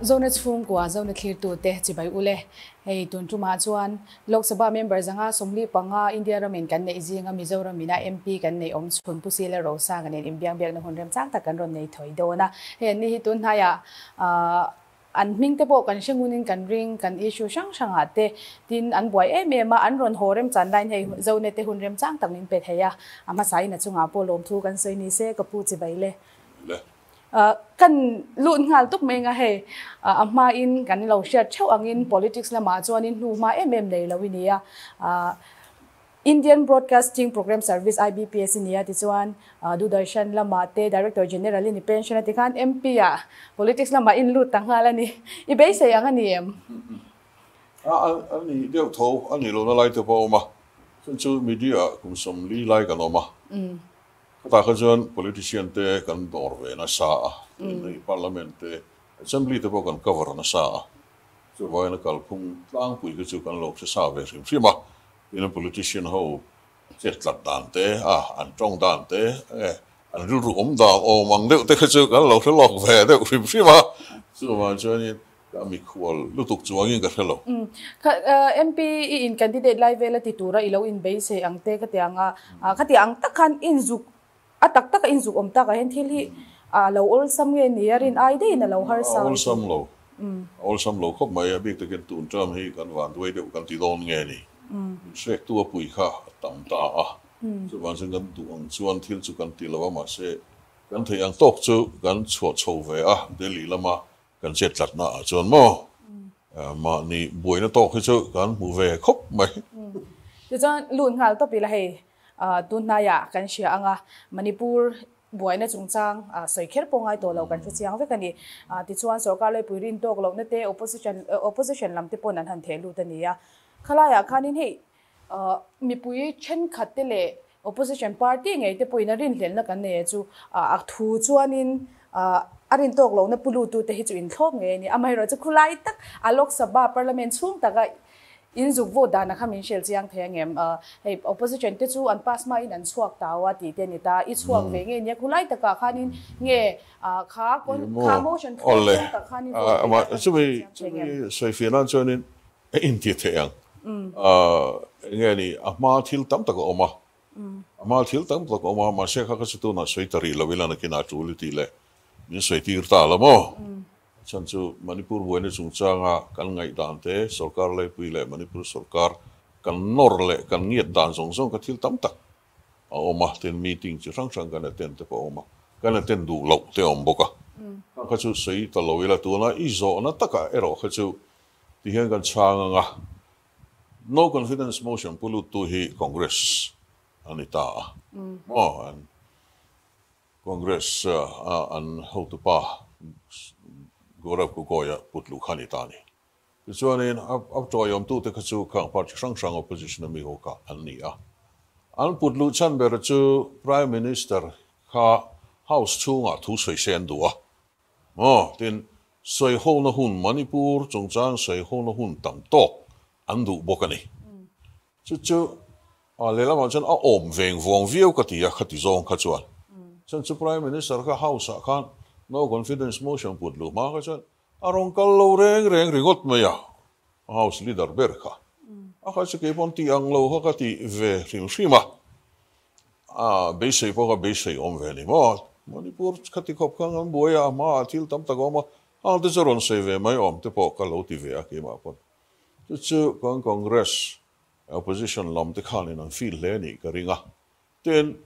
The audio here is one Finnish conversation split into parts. Zona Chhung kwa zona thlir tu te chibai ule hei tuntuma chuan Lok Sabha member zanga somli panga India ramen kan nei jinga Mizoram mina MP kan nei om chhun pusile ro sa kan in biang biang na honrem chang ta kan ron nei thoi dona he ni hi tun haya an ming te bo kan shengunin kan ring kan issue sang sanga te tin an boy ma an ron horem chan line hei zone te honrem chang tangin pet heya ama sai na chunga polom thu kan sei ni se kapu chibai le kan luon ngal tuk menga he ama in kan lo share chau angin politics la ma chuan in huma mm nei loinia Indian Broadcasting Program Service IBPS nia ti chuan Dudashan Lama te Director General in pension ati khan MP ya politics lama in lut tanghala ni I be se anga ni em ani deu tho ani lo na lai to pa ma chu media kum som li lai ka no ma ta khazon politician te kan dorve na sa ni parlamente assembly te bokan cover na sa chu voina kalpung tlang pui chu kan lok sa ve sim fima in politician ho chetlat dante an tong dante an ru omda o mang de te chu kan lok lok ve de sim fima chu wa chani kami khol lutuk chuangin ka thelo MP in candidate lai vela ti tura ilo in base ang te ka tianga khati ang takhan in zuk atak taka inzuk omta ka hen thil hi lo ol sam nge niarin ai de na lo har sa ol sam lo khop mai big taken tun tram hi kan wan duai de kan ti don nge ni sek tu pui kha tam ta so wan sen kan tu ang chuan thil chu kan ti lawa ma se kan thei ang tok chu kan chho chho ve deli lama kan set lat na a chuan mo ma ni boi na tok chu kan mu ve khop mai ti chuan lun hal to pi la he tunaya kan sia anga Manipur buaina chungchang soikher pongai to lo kan chiang ve kani ti chuan sarkar le puirin tok lo na te opposition lam te ponan han thelu tania khalaya khanin hei mipui chen khatele opposition party ngai te poina rin hlelna kan ne chu a thu chuanin arin tok lo na pulu tu te hi chu in thok nge ni amai ro chu khulai tak alok sabha parliament chung taka in zuk vo da na khamin shel chiang thengem hei opposition te chu an pass ma in an chuak tawa ti te ni ta I chuak ve nge ne khulai taka khanin nge kha kon kha motion ta khanin subi so financial in intietang nge ni ama thil tam taka oma ma se kha ka chu na soitari lawila na kina tuli ti le ni soitir ta la mo chanchu Manipur buena chungchanga kan ngai dante sarkar le puile Manipur sarkar kan norle kan ngiat dan songsong ka thil tamtak oma ten meeting chu sangsang kan attend pa oma kan attend du lok te omboka ka chu sei ta loila tuna izo na taka ero ka chu ti hian kan changa no confidence motion pulut tu hi Congress anita an Congress an how to pa gorab ko goya putlu khanitani chuanin up to yom tu te khachu khang party sang opposition ami hoka alnia an putlu chan berchu prime minister kha house chunga thu soi sen duwa tin soi ho na hun Manipur chungchang soi ho na hun tam tok andu bokani chu alela ma chan a om veng vong viu katia khatizong khachuan chan chu prime minister kha house khan no confidence motion putlu ma ka chan arong kallo reng ringot maya house leader berkha akha chike ponti anglo hakati ve rimshima bese poga bese omveli mo Manipur katikop kan boya ma til tam tagoma al de zoron seve mai om te poka loti ve akima pot chu kan Congress opposition lam te khanin an feel leni karinga ten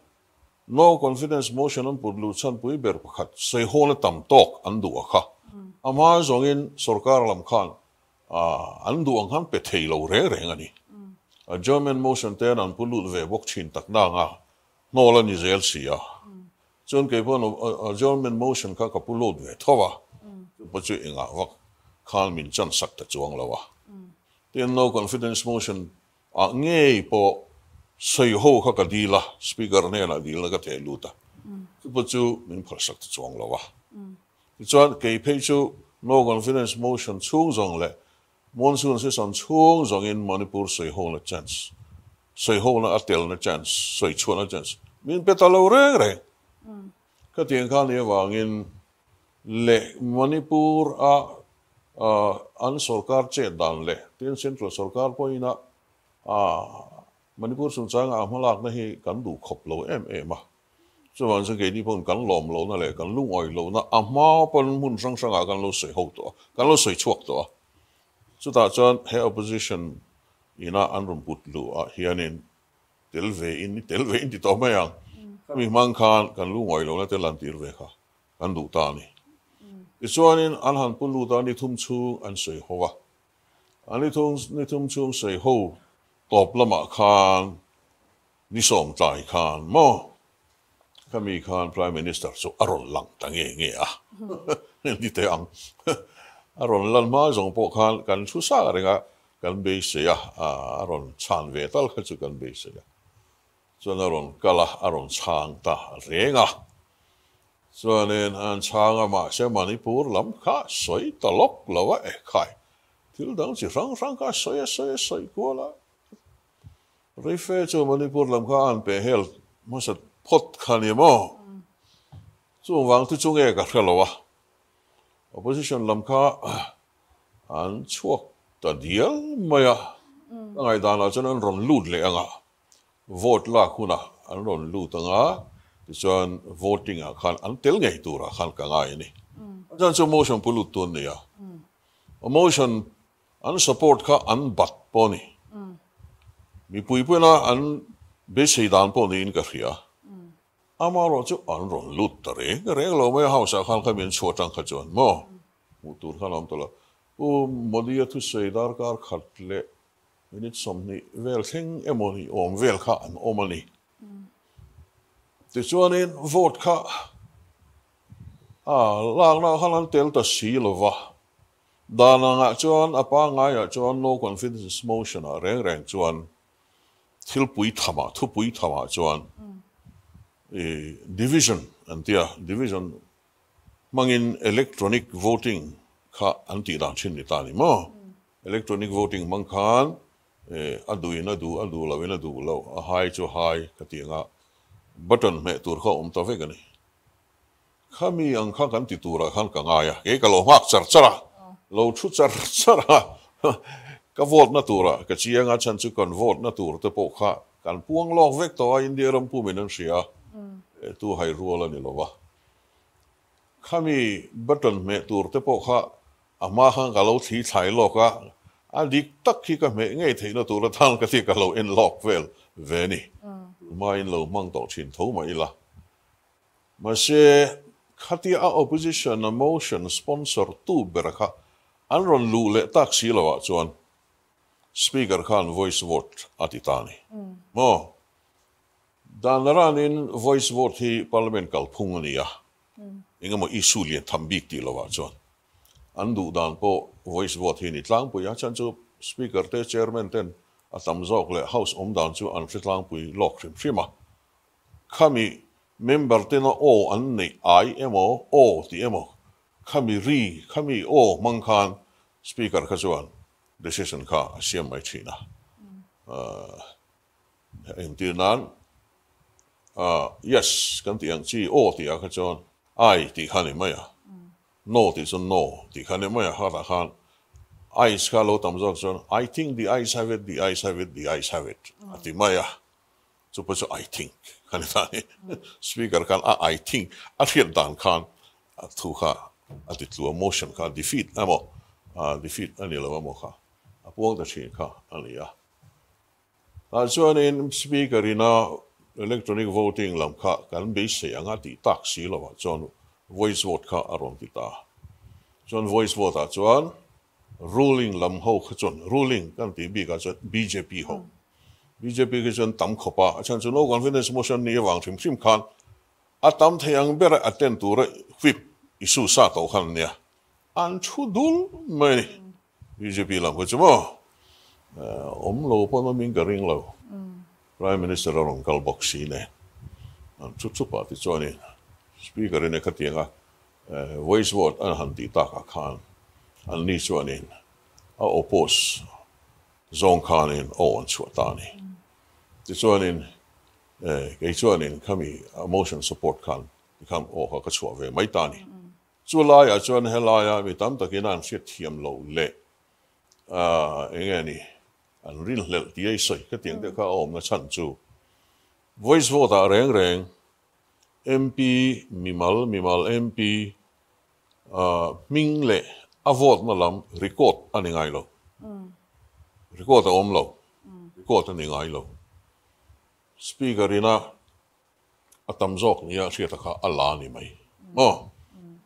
no confidence motion on putlu chan pui ber pakhat sei hole tam tok andu akha ama zongin sarkar lam khan andu ang han pe thei lo re rengani a German motion ten an pulu ve bok chin takna nga nolan is elsia chon ke pon a German motion ka pulu ve thowa pochu inga wak khan min chan sakta chuang lawa ten no confidence motion a ngei po sei ho kha ka dila speaker ne la dila ka te luta po chu min phrasak chuang lawa chuan ke pe chu no confidence motion chung zong le monsoon season chung zong in Manipur sei ho na chance sei ho na atel na chance sei chu na chance min petalo re re ka tiang kha ne wangin le Manipur a an sarkar che dan le ten central sarkar poina Manipur sun chang a malak na hi kan du khop lo em em a chuan sang ke ni pon kan lom lo na le kan lung oi lo na a ma pon mun sang sang a kan lo sei ho to kan lo sei chuak to chu ta chuan he opposition ina an rum put lu a hianin telve in ti to ma yang kami mang khan kan lung oi lo na te lan tir ve kha kan du ta ni chuanin an han pun lu ta ni thum chu an sei ho a ani thum chu sei ho top lama khan nisong tai khan mo kami khan prime minister so aron lang tange nge a ni te ang aron lan ma jong po khan kan chu sa renga kan be se ya aron chan ve tal kha chu kan be se ya so aron kala aron chang ta renga so len an chang ma se Manipur lam kha soi talok lawa e khai til dang si rang ka soi ko la rife cho Manipur lam kha an pe hel mo sa pot khani mo chu wang tu chung e ka khalowa opposition lam kha an chuak ta dial maya ngai dan la chuan ron lut le anga vote la khuna an ron lut anga chuan voting a khan an tel ngai tura khan ka ngai ni chuan chu motion pulut ton ne ya motion an support kha an bat poni mi pui na an be sei dan poni in ka khia amaro chu anron luttare reglo me hausa khan khamin chotang khajon mo mutur khalam tola o modia tu seidar kar khatle minit somni welking emoni om welka an omani tichuanin vote kha lagna khalan telta silova dananga chuan apa ngaya chuan no confidence motion a reng chuan thil pui thama chuan division antia division mangin electronic voting kha anti dan chin ni tani mo electronic voting mang khan adu lawena du law a high to high katinga button me tur kha ta ve gani khami ang kha kan ti tura khan ka nga ya ke ka lo mak charchara lo chu charchara ka vote na tura ka chianga chan chu kon vote na tur te po kha kan puang lo vek to in dia ram pu menan sia tu hai ruola ni lova khami button me tur te po kha ama hang galo thi thai lo ka adik tak ki ka me nge thei na tur thang ka ti ka lo in lock vel veni mai lo mang to chin tho mai la ma se khati a opposition a motion sponsor tu berkha anron lu le tak si lo wa chuan speaker khan voice vote atitani mo dan ranin voice vote hi parliament kal phungania ingamo isu lian thambik ti lowa chon andu dan po voice vote hi ni tlang pu ya chan chu speaker te chairman ten atam jok le house om dan chu an tlang pu lok khrim khima khami member te no o an nei ai emo o ti emo khami ri khami o mang khan speaker kha chuan decision ka siam mai china intinan yes kan ti ang chi o ti a kha chon ai ti khani maya no ti son no ti khani maya ha ta khan ai ska lo tam jok chon I think the eyes have it ati maya so paso I think khani ta speaker kan I think afiat dan khan thu kha ati tu motion ka defeat amo defeat ani lo mo kha apuang ta chin kha aliya ta chuan in speaker ina electronic voting lam kha kan be se anga ti tak si lo wa chon voice vote kha aron ti ta chon voice vote a chuan ruling lam ho kha chon ruling kan ti bi ka chon BJP ho BJP ke chon tam khopa chon no confidence motion ni wang thim thim khan atam thayang ber attend to re whip isu sa to khan ne an chu dul mai BJP lam ko chumo lo po no min garing lo prime minister on kalboksi ne an chu party chone speaker ne khatinga voice vote an han ti ta ka khan an ni chuanin a oppose zong khanin on chuatani ti chuanin kami motion support khan become o ka chua ve mai tani Chu lai à chuan he lai à vì tấm tờ kia nàng sẽ thiềm lầu lệ à ấy nghe nè anh rin lệ tí ấy sợi cái tiếng được các ông nó chăn chu voice vô ta rèn rèn MP mimal MP minh lệ avot nó làm record anh ngay lâu record là ông lâu record anh ngay lâu speakerina atam zok nia sẽ ta khá Allah ni mày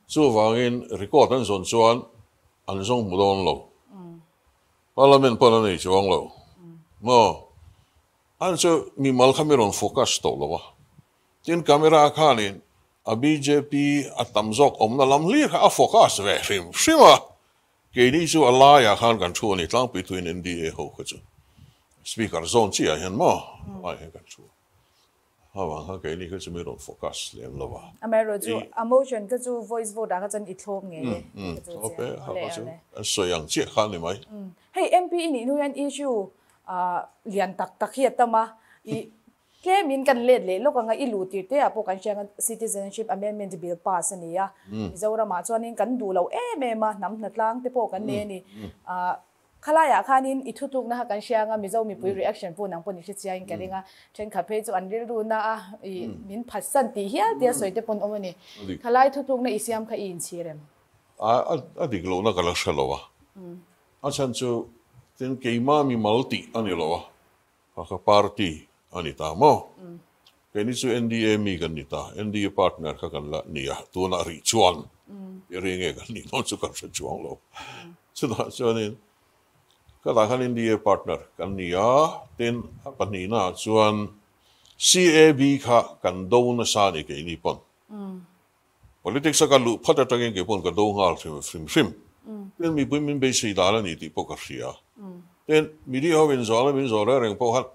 Chu vangin record an zon chuan an zong mudon lo. Parliament palan ei chuang lo. No. An chu mi mal khamiron focus to lo wa. Tin camera khanin a BJP a tamzok omna lam li kha a focus ve hrim. Shima ke ni chu ala ya khan kan chu ni tlang between NDA ho kha chu. Speaker zone chi a hen mo. Ai kan chu. Awang ka ni ka chu mi ron focus lem lo wa. Amero chu emotion ka chu voice vote da ka chan ithom nge. Okay, ha ka chu. So yang che khan ni mai. Hey MP ni nu yan issue lian tak tak hiat tama i ke min kan let le lo ka nga i luti te apo kan chang citizenship amendment bill pass ni ya. Zora ma chuan in kan du lo em ma nam na tlang te po kan ne ni Kalaya kanin itutuk na kan siya nga mizaw mi pui reaction po nang po ni siya in kalinga chen kape jo an riru na i min phasan ti hia dia soite pon omani khalai tutuk na isiam kha in chirem a diglo na kala shalowa a chan chu tin keima mi malti anilowa ka party anita mo keni chu NDA mi kan nita NDA partner ka kan la niya tu na ri chuan ringe kan ni no chu kan chuang lo chuda chuanin Katakan India partner kan niya tin panina chuan CAB kha kan do na sa ni ke ni pon politics ka lu phata tangin ke pon ka do ngal frim tin mi pui min be si dala ni ti pokasia tin mi ri ho min zora reng po hat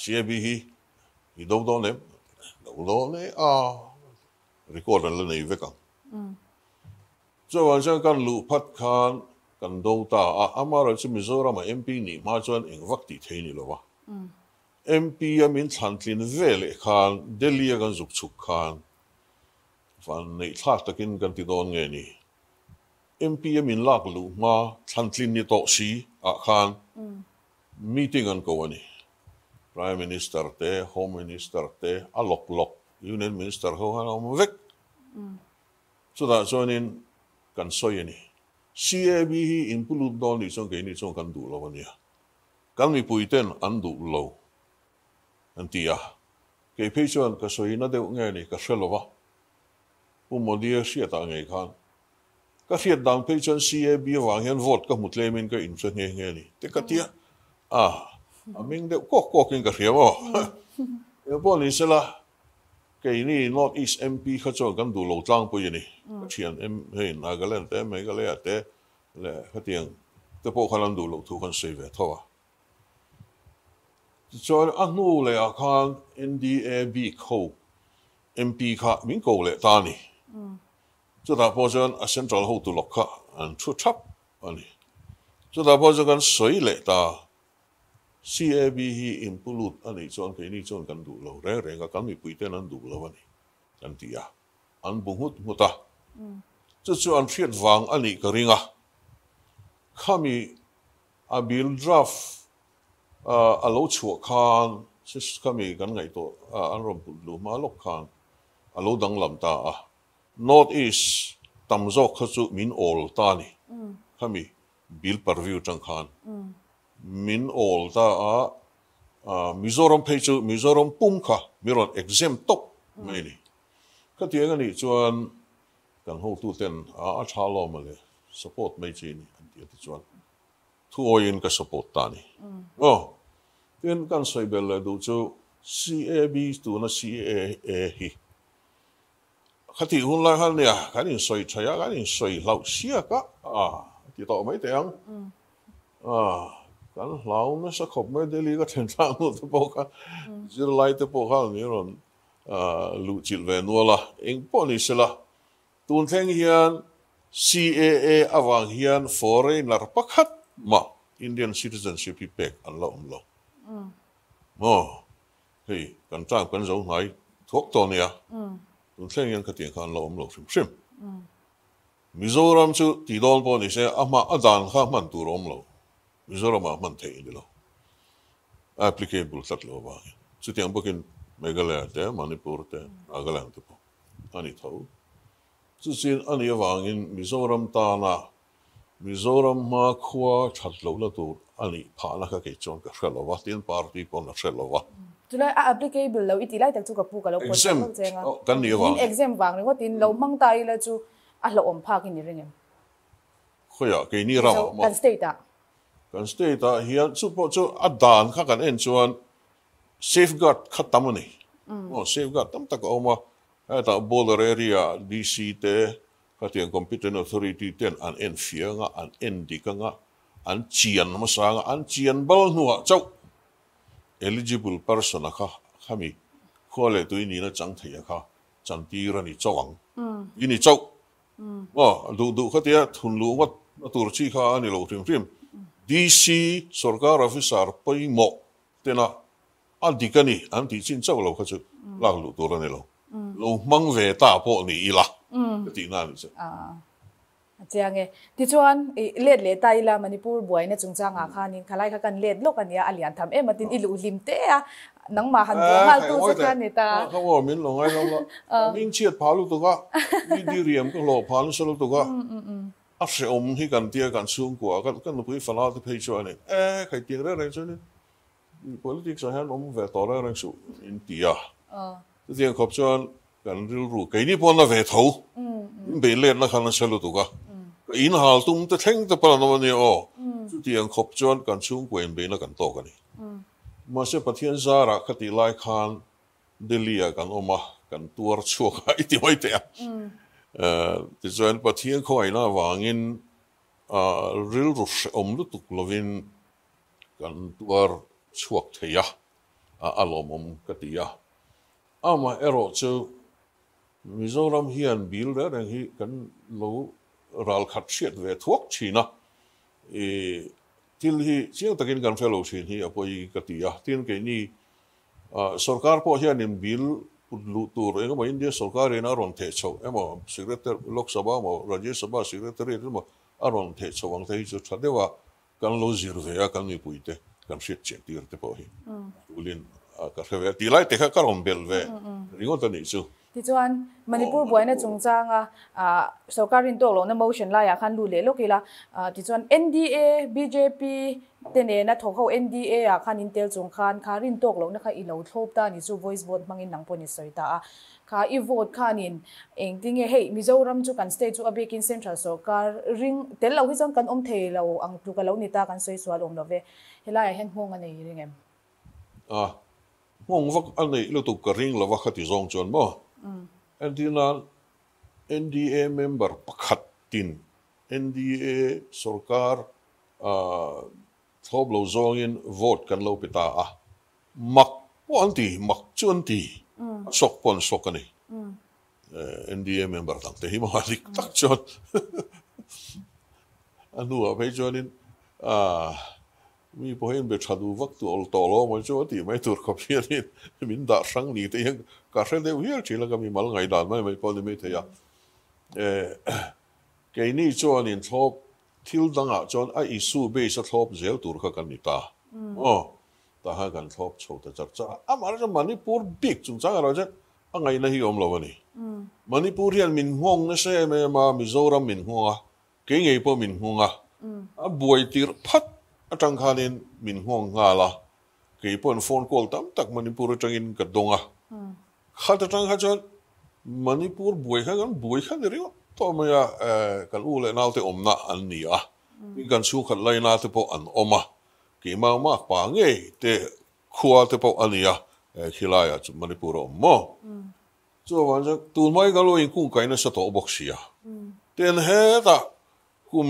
CAB hi do ne record la nei veka so wan kan lu phat khan kan do ta amara chu Mizoram MP ni ma chuan engvakti theini lowa MP amin chantlin vele khan Delhi kan zukchuk khan van nei thak takin kan ti don nge ni MP amin lak lu ma chantlin ni to si a khan meeting an ko ani prime minister te home minister te alok union minister ho han om vek so da chuanin kan soyani CAB hi include don ni song ke ni song kan du lo ania kan mi puiten an du lo antia ke pechon ka soina de nge ni ka selova umodia sieta nge khan ka siet dang pechon CAB wang hen vote ka mutlemin ka inchen nge ni te katia aming de kok kin ka riawo e boni sela ke ni North East MP kha chon kan du lo tlang pu ni thian em he Nagaland te me gale ate le hatiang te po khalan du lo thu kan sei ve thawa chon anu le a khan NDAB ko MP kha min ko le ta ni chu da po chon a central ho tu lok kha an thu thap ani chu da po kan soi le ta CAB hi impulut ani chon ke ni chon kan du lo re ka kan mi puiten an du lo ani kan tia an bunghut muta chu chu an thiet wang ani ka ringa khami a bill draft a lo chu khan sis khami kan ngai to an rom pul lu ma lok khan a lo dang lam ta North East tamzok kha chu min ol ta ni khami bill purview tang khan min all ta Mizoram pechu Mizoram pumkha miron exempt top meni ka tianga ni chuan kan ho tu ten a thalo male support me chin anti ti chuan thu oin ka support ta ni ten kan soi bel la du chu CAB tu na CAA hi khati hun la hal nia kanin soi chaya kanin soi lau sia ka ti to mai teang kan lau na sa khop me de li ka chen tang to po ka zir lai te po ka ni ron lu chil ve no la eng poni sela tun theng hian CAA awang hian foreigner pakhat ma Indian citizenship pack an lo om lo mo hei kan tang kan zo ngai thok to nia tun theng hian ka tiang kan lo om lo sim Mizoram chu tidol po ni se ama adan kha man turom lo. Mizoram man te ni lo. Applicable tat lo ba. Chu tiang bukin Meghalaya te, Manipur te, Nagaland te po. Ani thaw. Chu sin ani awangin Mizoram ta na. Mizoram ma khwa that lo la tur ani phala ka ke chon ka shalo wa tin party ko na shalo wa. Tunay applicable lo itilay tak chu ka pu ka lo ko chang chang. Oh kan ni wa. Exam wang ni ko tin lo mang tai la chu. Alo om pa kini ring em. Khoya ke ni ra ma. Kan state ta hian support chu adan kha kan en chuan safeguard khatam ani. Oh safeguard tam tak oma ta border area DC te katian competent authority ten an en fianga an en dikanga an chian ma sanga an chian bal nuwa chau. Eligible person kha khami khole tuini na chang thia kha chanti rani chawang. Ini chau. Wow, do katiya thunlu wat turchi kha ani lo trim DC sarkar officer pai mo tena adikani anti chin chaw lo khachu la lu tur ani lo mang ve ta po ni ila ti na ni se ajange ti chuan let le tai la Manipur buai na chungchanga khanin khalai kha kan let lok ania alian tham em atin ilu limte a nang ma han hal tu sa kan eta ka wo min longai lo min chiat phalu tu ka mi diriam ko lo phalu solo tu ka a se om hi kan tia kan sung ko kan no pui fala te pei chone kai tia ra ra chone politics han om ve to ra ra su in tia tu tia khop chon kan ru ru kai ni pon la ve tho be let la kan solo tu ka in hal tum te theng te pa no ni o tu tia khop chon kan sung ko em be la kan to ka ni Masih patihan zara ketilai kan delia kan omah kan tuar cuka itu itu ya. Tujuan patihan kau ini wangin real rush omlutuk lovin kan tuar cuak taya alomom ketia. Ama erok tu Mizoram hian builder yang hi kan lo ral khatchiat ve tuak China. Til hi siang takin kan fellowship hi apoi katiah tin ke ni sarkar po hian in bil lutur eng ma India sarkar ena ron the chho emo secretary Lok Sabha mo Rajya Sabha secretary mo aron the chho wang thei chu thadewa kan lo zirvea kan ni puite kan shit che tirte po hi ulin ka feve ti lai te ka karon belve ringot ani chu ti chuan Manipur buaina chungchanga sokarin tolo na motion la ya khan lu le lokila ti chuan NDA BJP tene na thokho NDA ya khan intel chung khan kharin toklo na kha ilo thlop ta ni chu voice vote mangin nang poni soita kha I vote khanin engtinge hei Mizoram chu kan state chu abekin central sokar ring tel lo hi chang kan om thelo ang tu ka lo ni ta kan soi sual om love helai hen hong anei ring em hong vak anei lo tu ka ring lo wa khati zong chon mo Adinal NDA member pakhatin NDA sarkar thoblo zongin vote kan lo pita mak ponti mak chunti sok pon sokani NDA member tak te himalik tak chot anu ape jonin mi pohen be chadu waktu ol tolo mo choti mai tur kopierin min da sang ni te yang ka se de wir chi la ka mi mal ngai dan mai po de me te ya ke ni chon in thop til danga chon a isu be sa thop zel tur kha kan ni ta ta ha kan thop chota chakcha amara Manipur big chung chang ra ja angai na hi om lo ani Manipur hian min hong na se me ma Mizoram min hong ke ngei po min hong a buai tir phat atang khanin min hong ngala ke pon phone call tam tak Manipur tangin ka donga khata tang hajon Manipur boy khan riyo to maya kal ule nalte omna annia kan su khat laina te po an oma ke ma pa nge te khua te po ania khilaya chu Manipur mo so wanja tu mai galo in kun kaina sato boxia ten heta kum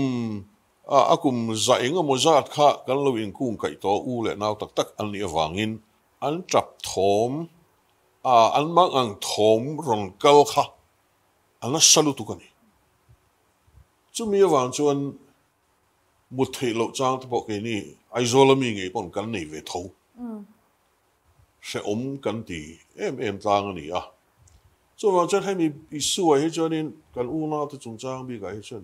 akum zainga mozat kha kan lo in kung kai to ule naw tak an ni awangin an trap thom an mang ang thom ron kal kha an salutu kani chumi awang chuan muthei lo chang te pok ni aizolami nge pon kan nei ve tho se om kan ti em tang ani So Roger hay mi isu ay hijo nin kan una tu cungcang bi ga hijo.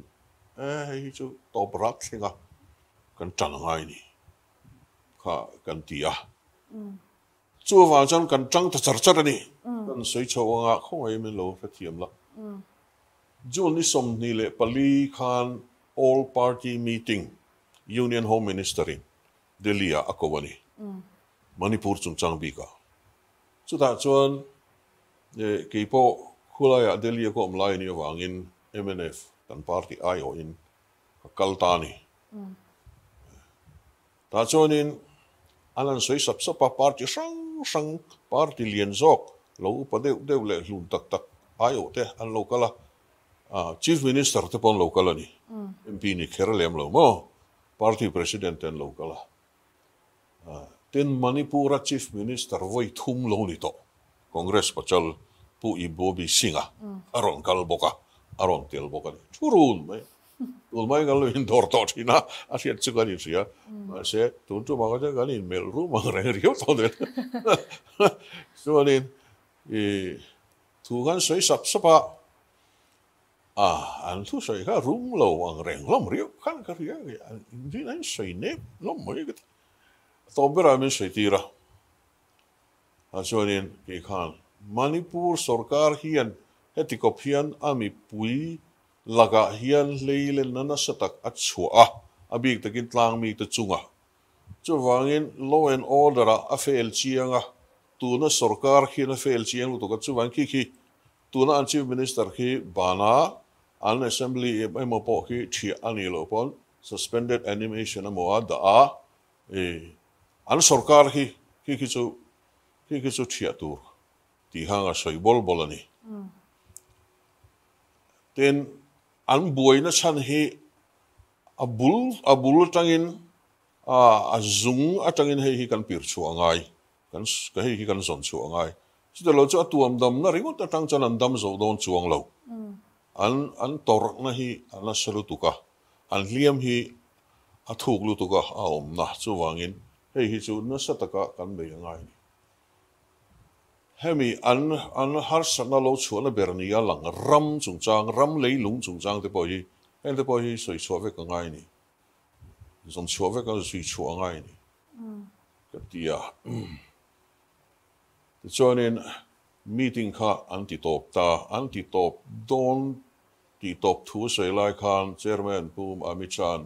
Eh hijo tobrak singa kan cangai ni. Ka kan tia. Chu vào trong kan cang ta cercer ni. Kan soi chawang a khong ai min lo phatiam la. Jun ni som ni le pali khan all party meeting Union Home Ministry Delia akowani. Manipur cungcang bi ka. Chu ta chuan Kipo kulaya delia ko mlain yo wangin MNF tan party ayo in kaltani. Ta chonin alan soi sapsapa party sang party lienzok lo upade devle lun tak ayo te an lokala chief minister te pon lokala ni. MP ni kerlem lo mo party president en lokala. Ten manipura chief minister voi thum lo ni to. Congress pacal pu ibobi singa aron kalboka aron telboka churun me ulmai gallo indoor totina asiat sugani sia se tuntu magaja galin mel room rangrio todel suanin tugan soi sapsapa an tu soi ka room lo ang renglom rio kan karia din soi ne lom moyet tobera men soi tira Asonin kekhan Manipur sarkar hian hetikop hian ami pui laga hian leilen nana satak achua abik takin tlang mi te chunga chuwangin law and order a fail chianga tuna sarkar hian fail chiang to ka chuwang ki ki tuna an chief minister ki bana an assembly emo po ki thi anilo pon suspended animation amoada an sarkar ki ki chu Kiki so chiatur. Ti hanga soi bolbolani. Then an buena san he abul tangin azung atangin he kan pir chuangai. Kan he kan zon chuangai. So the lots atuam dam na ringot atang chanan dam zo don chuang lo. An tor na he an salutuka. An liam he athuk lutuka aom na chuwangin. He chu na sataka kan beyangai. Hemi an har sana lo chuan bernia lang ram chungchang ram lei lung chungchang te poi en te poi soi chuave ka ngai ni zon chuave ka sui chua ngai ni ka tia te chuanin meeting ka anti top don ti top thu sei lai khan chairman pum amichan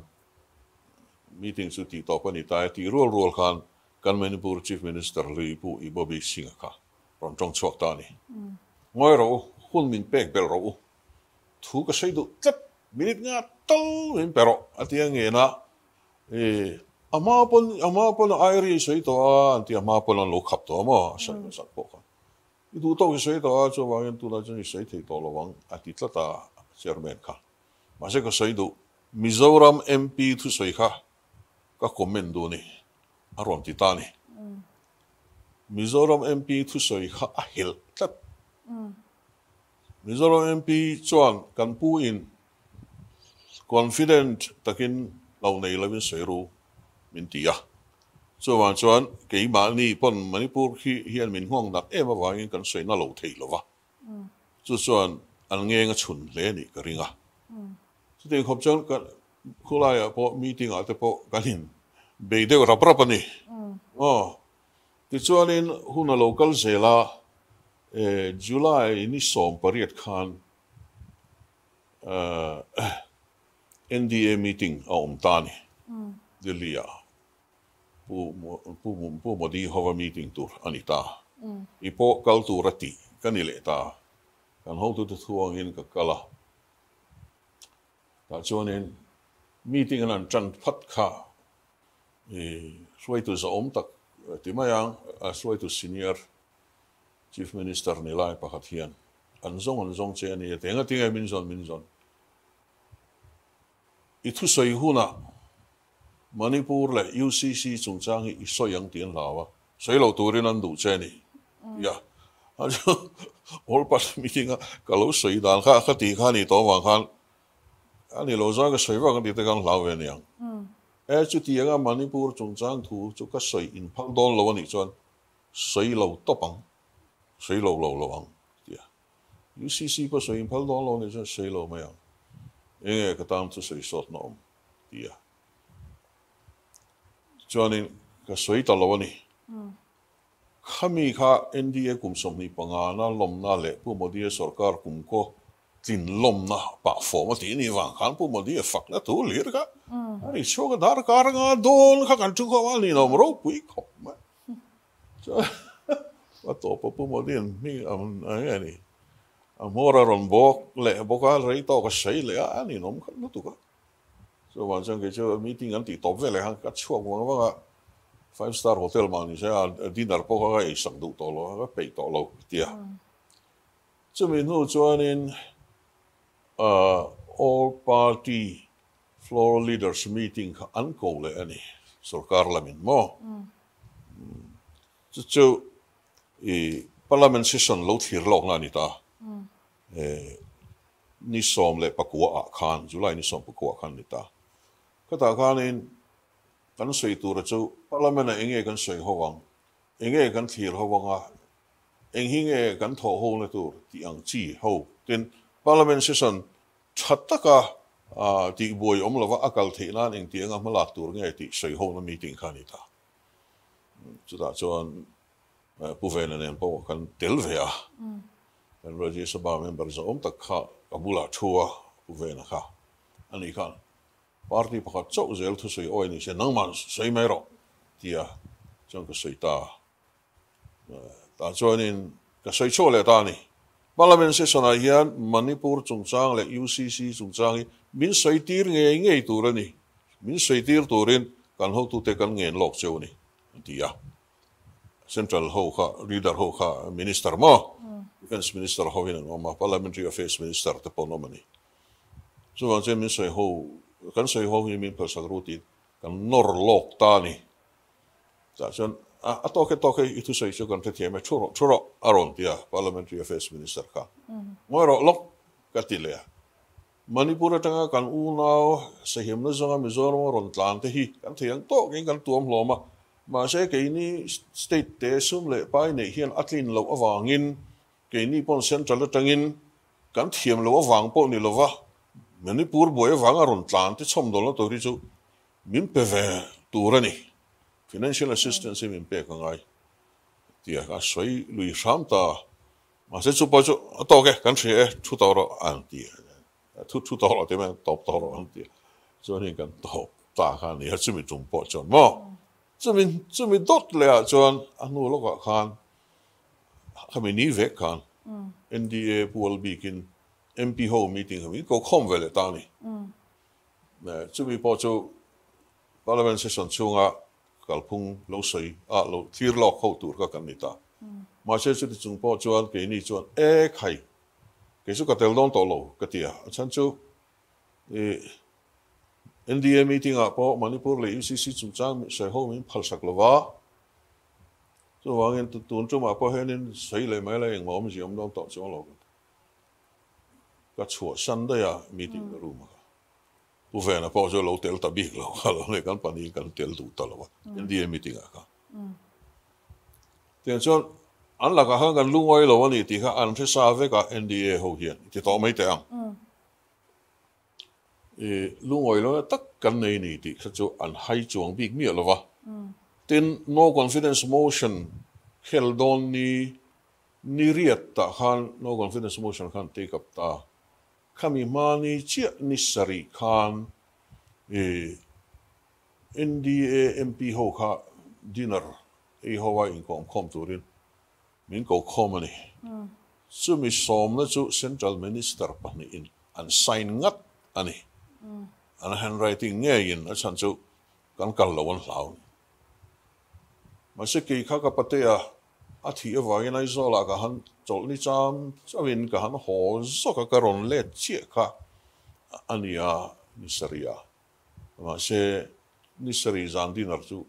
meeting su ti top ani tai ti rol khan kan Manipur chief minister li pu ibobi singa ka Ron trong chuộc ta này, ngoài rồi huân minh bèn bèn rồi, thu cái xây đục chất minit ngã tâu minh bèn rồi, tiếng nghe na, amapon ai ri xây to anh tiếng amapon là lục hấp to mà, xây nó sập bọc à, cái tu tao cái xây to cho vàng tu là cho cái xây thì to là vàng, anh tiếc là ta chairman cả, mà cái xây đục Mizoram MP thu xây cả, các comment đồ này, anh Ron tiếc ta này. Mizoram MP thu soi kha ahil tat. Mizoram MP chuan kan pu in confident takin lau nei lawin soi ru min tia. Chuan kei ma ni pon Manipur khi hian min hong dak ema wangin kan soi na lo thei lova. Chuan an nge nga chun le ni ka ringa. Chuan khop chuan kan khulaya po meeting ate po kanin be de raprapa ni. Tichuanin huna local zela July ni som pariat khan NDA meeting aumtani Delia pu modi hova meeting tur anita ipo kalturati kanileta kan hotu thuangin ka kala ta chuanin meeting an chang phat kha swai tu za omtak Timayang asway to senior chief minister nila ipakat hiyan. Anzong siya niya. Tinga minsan. Ito sa ihuna. Manipur le UCC chungchangi iso yang tiyan lawa. Sa ilaw turin ang duce ni. Ya. All past meeting kalau sa idaan ka katika nito wangkan. Anilo sa kasaywa kang titagang lawa niyang. Ai chú tiêng à Manipur trung trang thu chú các sợi in phăng đón lâu anh ấy cho sợi lâu tóc bằng sợi lâu lâu lâu bằng, Nagsisipa sa impaldolong niya sa ilo mayan. Inge katam to sa isot noong dia. Joanin kasoy talawa ni. Kami ka hindi kumsom ni pangana lom na le pumodiya sarkar kumko tin lom na pa forma tini wang kan pumodiya fak na to lir ka. Ari so ka dar kar nga don ka kan chukawa ni nomro pui ko ma. Ato pa pumodiya ni am ani. Amora ron bok le bokal rito ka sei le ani nom kan to ka. So wan sang ke cho meeting anti top ve le han ka chuang wa five-star hotel man siya, dinar po ka kaya isang dutolo, pay tolo, tiya. So, minutuanin all-party floor leaders meeting kaan ko le, ani, sur karlamin mo. So, parliament session load hirlok na nita, nisom le pakuwa akan, July nisom pakuwa akan nita. Katakanin, kan suy tura chu parliament na inge kan suy hawang inge kan thil hawanga enghinge kan tho ho na tur ti ang chi ho tin parliament session thataka ti boy omlawa akal theilan eng tianga mala tur nge ti suy ho na meeting kanita chuda chon puvena nen po kan telvea kan roji sabha members om takha kabula thua puvena kha ani kan party pa chau zel thu sui oi ni se nang man sui mai ro tia chang ka sui ta chuan in ka sui chau le ta ni parliament session a hian Manipur chungchang le UCC chungchang min sui tir nge nge tu ra ni min sui tir tu rin kan ho tu te kan ngen lok cheu ni tia central ho kha leader ho kha minister mo defense minister ho in ma parliamentary affairs minister te pon nomani so wan se min sui ho kan soi ho hi min persa rutit kan nor lok tani ta sen a toke itu soi so kan te me churo aron dia parliamentary affairs minister ka moro lok katilea Manipur tanga kan unao sehem na zanga mizoro ron tlante hi kan thiang to king kan tuam hloma ma se ke ni state te sum le pai nei hian atlin lo awangin ke ni pon central tangin kan thiam lo awang po ni lova Manipur boy vangaron tlanti somdol to rizu min peve turani financial assistance min pe kangai tia ka soi lui shamta ma se chupo to ke kan che chutoro anti chutoro te men top toro anti so ni kan top ta kan ya chimi chumpo chon mo chimi dot le chon anu lo kan kami ni ve kan NDA will begin MP ho meeting kami ko konvele tani. Na chubi po chu parliament session chunga kalpung lo sei a lo thir lok ho tur ka kanita. Ma se chu chung po chuan ke ni chuan e khai. Ke su ka tel don to lo ka tia. Chan chu NDA meeting a po Manipur le UCC chung chang se ho min phal sak lova. Chu wang en tu tun chu ma po henin sei le mai le ngom ji om don to chu lo. Katsuo sandeja meeting room. Uveena pauso lo telta biglo halo le kampani kan teltu talova. En die meeting aka. Tension alla ka hangan lungoi lo wani ti ka an save ka NDA ho hian. Ti to mai ta. Lungoi lo tak kan nei ni ti chu an hai chuang big mi lova. Tin no confidence motion held on ni rietta han no confidence motion kan take up ta. Kami mani chia nisari kan NDA MP ho ka dinner e hoa inkom kom turin min ko komani sumi som na chu central minister pani in an sign ngat ani an handwriting nge in a chan chu kan kal lawan hlaw ma se ki kha ka patea athi awai nai zola ka han tolni cham chawin ka han ho zoka karon le che kha ania nisaria ma se nisari zandinar chu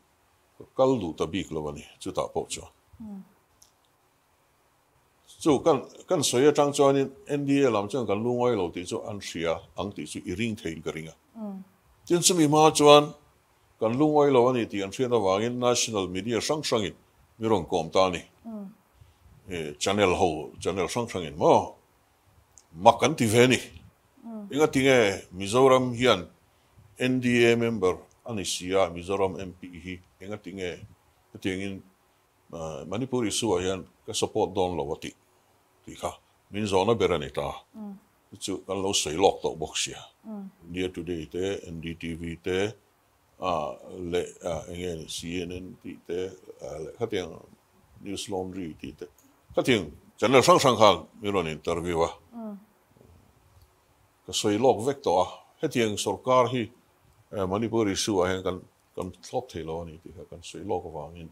kaldu ta biklovani chuta pocho chu kan soya tang chawin NDA lam chang kan lungoi lo ti chu ansia angti chu iring theil karinga tin sumi ma chuan kan lungoi lo ani ti ansia da wangin national media sangsangin mirong kom tani channel ho channel sangsangin mo makan tiveni. Ingat tinge Mizoram hiyan NDA member ani siya Mizoram MPI ingat tinge katingin Manipuri suwa hiyan ka support don lawati. Tika minzona beranita. Itu kalau saya lock to box ya. Dia today te NDTV te le engene CNN te le kating News Laundry te kating General Sang Sang Hal meron interview ah. Kasi log vector ah. Hetiang sorkar hi Manipur isu ah kan top telo ni ti kan sui log wangin.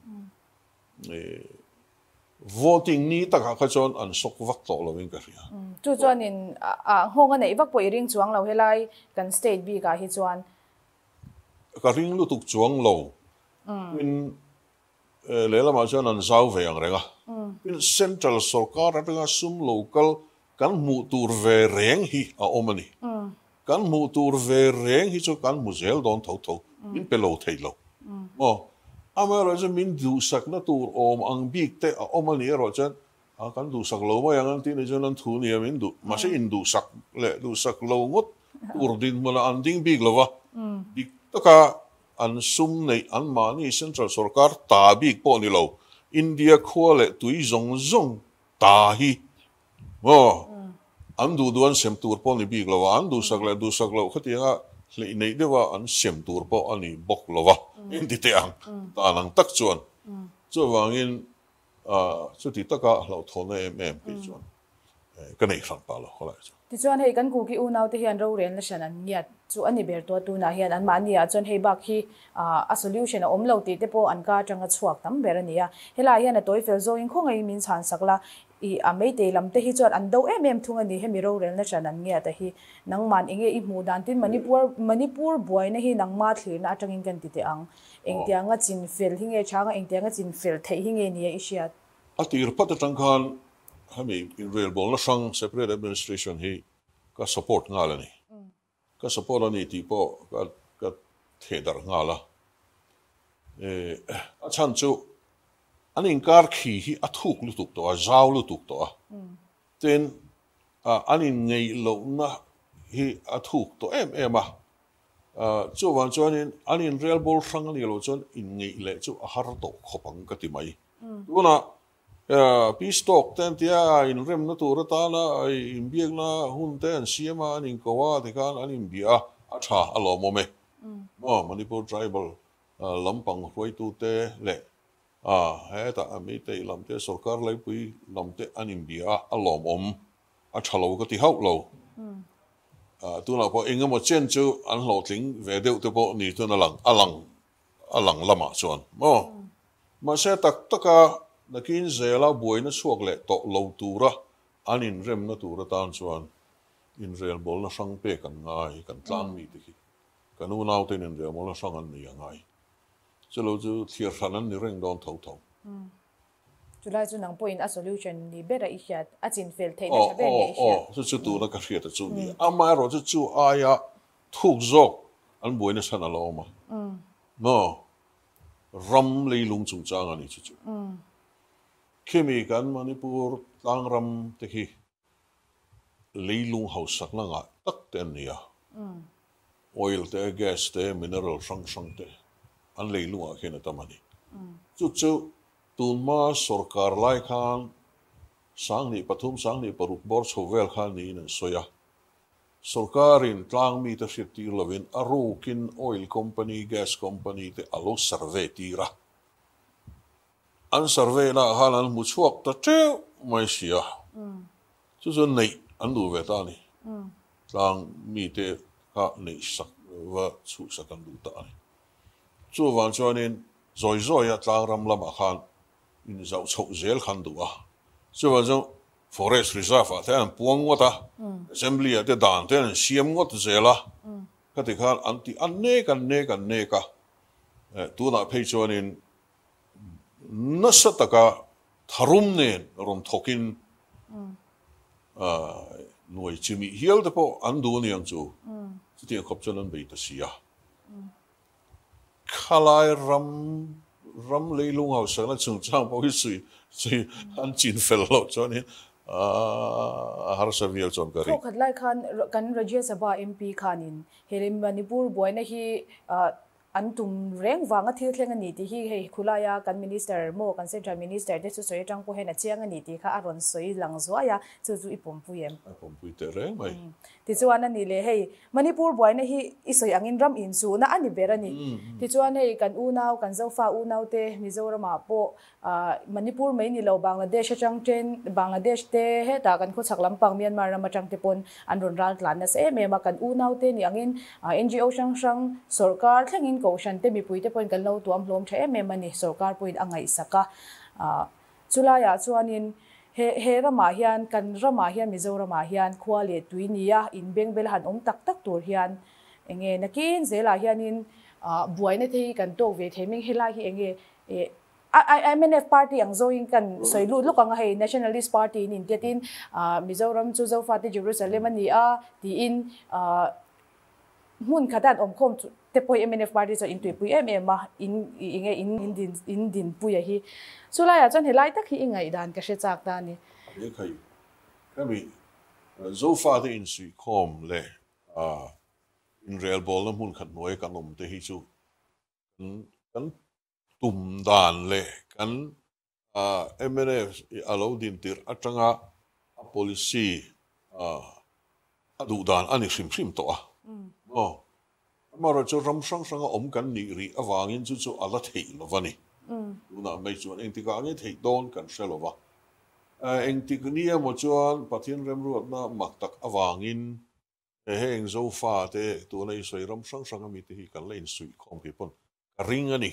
Voting ni tak kachon an sok vakto lawin kariya. Chu chuan in a hong an ei vak poi ring chuang lo helai kan state bi ka hi chuan. Ka ring lu tuk chuang lo. Min lela ma chuan an zau ve ang renga. Central Sarkar at nga sum local kan mutur ve reng hi a omani. Kan mutur ve reng hi chu kan muzel don tho tho min pelo thailo. Amar aja min dusak na tur om ang big te a omani ro chan a kan dusak lo ma yang anti ne jonan thu ni min du ma se in dusak le dusak lo ngot tur din mala an ding big lova big to ka an sum nei an ma ni central sarkar ta big po ni lo India khole tui zong zong ta hi mo an du duan sem tur po ni big lo an du sak lo khatia le nei dewa an sem tur po ani bok lova in dite ang ta lang tak chuan chu wangin chu ti taka hlo thone mm pe chuan ka nei fang pa lo hola ti chuan hei kan ku ki u nau te hian ro ren la shan an niat chu ani ber to tu na hian an ma ania chuan hei bak hi a solution a om lo ti te po an ka tanga chuak tam ber ania hela hian a toy fel zo in khong ei min chan sakla I amei te lam te hi chuan an do em thung ani hemi ro ren la shan an ngia ta hi nangman enge I mu dan tin manipur boy na hi nangma thlir na atangin kan ti te ang engtianga chin fel hinge changa engtianga chin fel thei hinge ni I siat atir pat tangkhan hami real ball la sang separate administration hi ka support ngalani ka support ani ti po ka theder ngala a chan chu anin kar khi hi athuk lutuk to azau lutuk to ten anin nei lo na hi athuk to ema chu wan chuanin anin real ball sang ani lo chon in nei le chu har to khopang ka ti mai luna pistok ten tia in rem na tu rata na in biak na hun ten siama anin kowa te kan anin bia atha alo mome Manipur tribal lampang roi tu te le he ta ami te lamte sarkar lai pui lamte anin bia alom om athalo ka ti hau lo tu na po engam o chen chu an lo thing ve deu te po ni tu na lang alang lama chuan mo ma se tak taka nakin zela boina suak le to lo tura anin rem na tura tan chuan in real bol na sang pe kan ngai kan tlang mi ti kanu nau te nen real bol na sang an ni ngai chalo chu thiar sanan ni reng don thau thau chulai chu nang point a solution ni bera I hiat a chin fel thein a chabe ni hiat chu chu tu na ka hiat chu ni ama ro chu chu aya thuk zok an boina sanalo ma no ram lei lung chung chang ani chu chu khemi kan Manipur tang ram te hi lei lung hausak na nga tak ten ni ya oil te gas te mineral sang te an lei lung a khena tamani chu chu tunma sarkar lai khan sangni pathum sangni paruk bor chovel khan ni nan soya sarkarin tlang mi ta shtir lovin arukin oil company gas company te alo survey tira an survey la halan muchuak ta teu mai sia chu zon nei andu ve ta ni tlang mi te ka nei sak va chu sakan du ta ni chu wan chuanin zoi zoi at tlang ram lama khan in zau chok zel khan du a chu wan zong forest reserve at an puang wata assembly at dan ten siam ngot zela ka ti khan anti anne ka tu na phei chuanin nasataka tharum ne ron thokin noi chimi hiel de po andu niang chu ti khop chonan be ta sia khalai ram lei lung hau sang la chung chang po hi sui an chin fel lo chon har serviyo chon kari ko khadlai khan kan rajya sabha mp khanin herim manipur boina hi antum reng wanga thil thlenga ni ti hi he khulaya kan minister mo kan central minister de so yatang ko hena chianga ni ti kha aron soi langzwa ya chu ipompu te reng mai ti chuana ni le hei manipur boina hi isoi angin ram in chu na ani berani ti chuan hei kan unau kan zofa unau te mizoram po manipur mai ni lo bangladesh chang ten bangladesh te he ta kan kho chaklam pang myanmar ram chang te pon anron ral tlan na se me ma kan unau te ni angin ngo sang sarkar thengin Kosan te mi puite point kan lo tuam hlom the me mani sarkar point angai saka chulaya chuanin he rama hian kan rama hian mizorama hian khwale tuinia in bengbel han om tak tak tur hian enge nakin zela hianin buaina thei kan to ve theming helai hi enge IMNF party ang zoing kan soilu lokang hay nationalist party in tetin mizoram chu zo fati Jerusalem ni a ti in mun khadan om khom tepoi MNF party so in tepoi ma in din puya hi sulaya chan helai tak hi ingai dan ka she chak ta ni le khai kami zo far the in sui khom le in real ball mun khat noi ka lom te hi chu kan tum dan le kan MNF alo din tir atanga a policy adu dan ani sim to a Oh, mara cho ram sang sang om kan ni ri awangin chu chu ala thei lovani. Una mai chuan eng tika nge thei don kan selova. Eng tiknia mo chuan pathin rem ruat na mak tak awangin heng zo fa te tu nei soi ram sang sang mi te hi kan lein sui khom ki pon. Ka ring ani.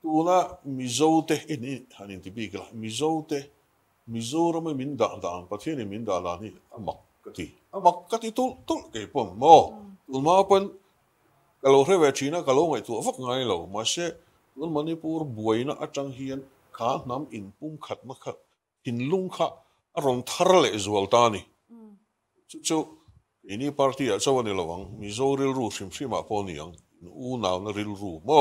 Tu la mizote in hanin ti bigla mizote mizora me min da da pathin min da la ni amak kati tul ke pon mo. Ulmapan kalau rewe China kalau ngai tu afak ngai lo masih ul Manipur buaina atang hian kha nam in pum khat ma khat in lung kha arong tharle zwaltani chu ini party a chawani lawang Mizoril ru simsima poniang u naw na ril ru mo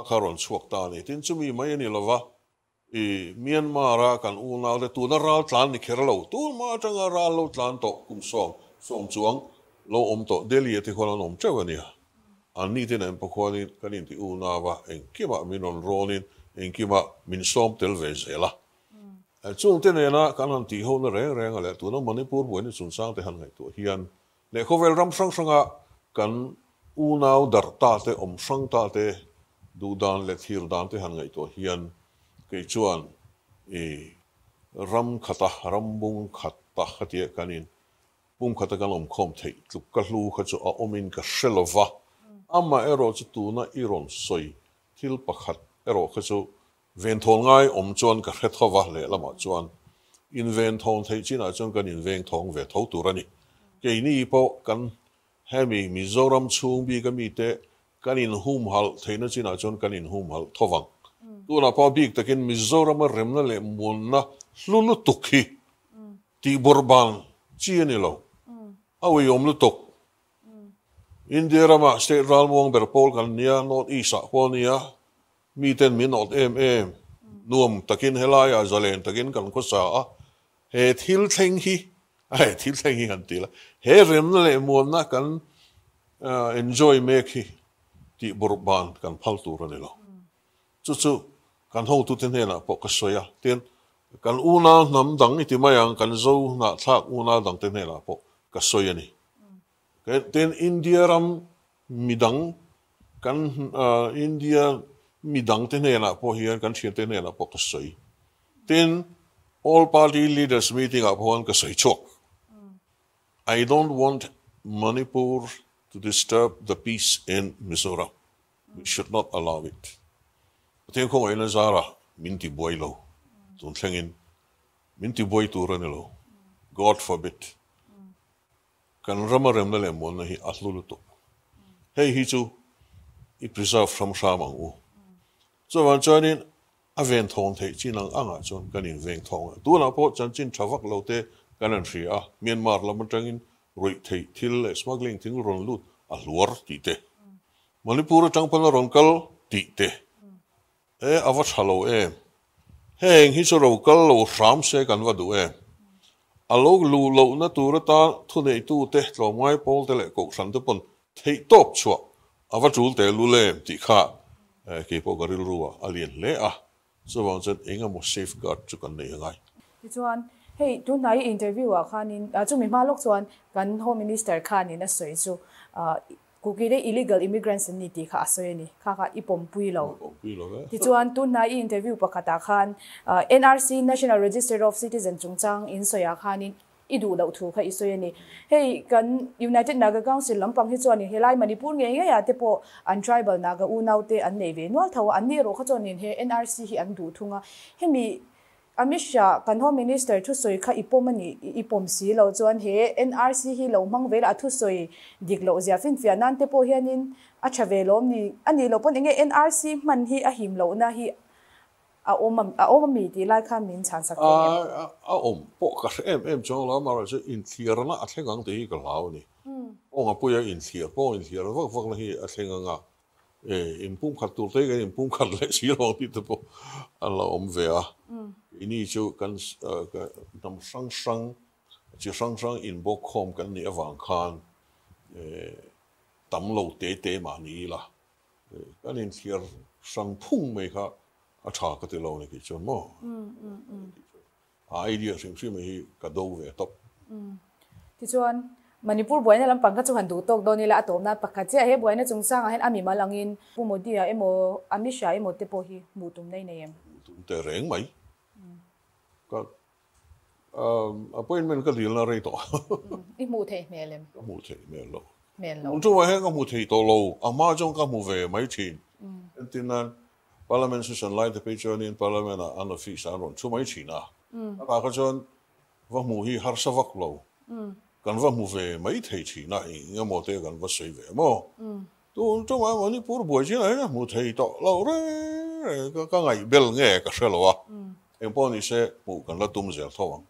akharon chuak ta ni tin chumi mai ni lawa Myanmar kan u naw le tu na ral tlan ni kherlo tu ma tanga ral lo tlan to kum som chuang lo om to delia ti kholan om chawani ani tin en pokhoni kanin ti unava en kiva minon rolin en kiva min som telvezela chun tin ena kanan ti hon reng ala tu no Manipur buin sun sang te han ngai tu hian le khovel ram sang sanga kan unaw dar ta te om sang ta te du dan le thir dan te han ngai tu hian ke chuan ram khata rambung khata khatia kanin pum khatakan om khom thei tlup ka hlu kha chu a omin ka shelova ama ero chu tuna iron soi thil pakhat ero kha chu ven thol ngai om chuan ka hret khova le lama chuan in ven thong thei china chuan kan in veng thong ve tho turani ke ni po kan hemi Mizoram chung bi ka mi te kan in hum hal theina china chuan kan in hum hal thowang tuna pa big takin Mizoram remna le monna lulu tukhi ti borban chiani lo awi om lutok indira ma state ral mong berpol kan nia north east honia miten minot nuam takin helaya zalen takin kan kosa he thil theng hi ai thil theng hi antila he remle mona kan enjoy make ti burban kan paltura nilo chu kan ho tu ten hela pokasoya ten kan una nam dang ti mayang kan zo na thak una dang ten hela pok kasoyani ten India ram midang kan India midang tenela po hian kan chete nela po kasoi ten all party leaders meeting up on kasoi chok I don't want Manipur to disturb the peace in Mizoram. We should not allow it. Ten ko ena zara minti boilo ton thengin minti boi tu ranelo God forbid kan ramarem na le mon hi ahluluto hei hi chu I preserve from shamang u so wan chanin aven thong thei chinang anga chon kanin veng thong tu na po chan chin thawak lote kanan ri a Myanmar lamtangin roi thei thil smuggling thing ron lut a luar ti te Manipur tangpana ronkal ti te e avat halo e heng hi chu ro kal lo ram se kan wadu e alo lu lo na turata thunei tu te tlomai pol tele ko san te pon thei top chua ava chul te lu lem ti kha ke po garil ruwa alien le a so wang zat enga mo safeguard chu kan nei ngai ti chuan hey tu nai interview a khanin chu mi ma lok chuan kan home minister khanin a soi chu kukile illegal immigrants ni ti kha so ni kha kha ipom pui lo ti chuan tu nai interview pakata khan NRC National Register of Citizen chungchang in soya khanin idu lo thu kha isoyani hey kan United Naga Council lampang hi chuan helai Manipur nge nge ya te po an tribal naga unaute an nei ve nol thaw an ni ro kha chonin he NRC hi an du thunga hemi Amisha kan home minister thu soi kha ipomani ipomsi lo chuan he NRC hi lo mang vel a thu soi diklo zia fin fianan te po hianin a chavelom ni ani lo pon enge NRC man hi a him lo na hi a om mi ti lai kha min chan sak a om po ka em chong la ma so in thirna a thengang te hi ka law ni onga pu ya in thir vak na hi a thenganga impum khatur te ga impum khat le si ro ti te po ala om ve a ini chu kan tam sang in bo khom kan ni awang khan tam lo te ma ni la kan in thier sang phung me kha a tha ka te lo ni ki chon mo idea sim sim hi ka do ve top ti chuan Manipur boina lampang ka chuhan du tok do ni la atom na pakhatia he boina chungsanga hen ami malangin pumodia emo amisha emo te po hi mutum nei nei em te reng mai ka appointment ka dil na rei to I mu the melem mu the melo melo untu wa he ka mu the to lo ama jong ka mu ve mai chin entinan parliament session light the page on in parliament on the fees on chu mai china ba ka chon wa mu hi har savak lo kan wa mu ve mai the china I mo te kan wa sei ve mo tu untu wa oni pur bo ji na mu the to lo re ka ngai bel nge ka shelowa emponi se pu kan latum zel thawang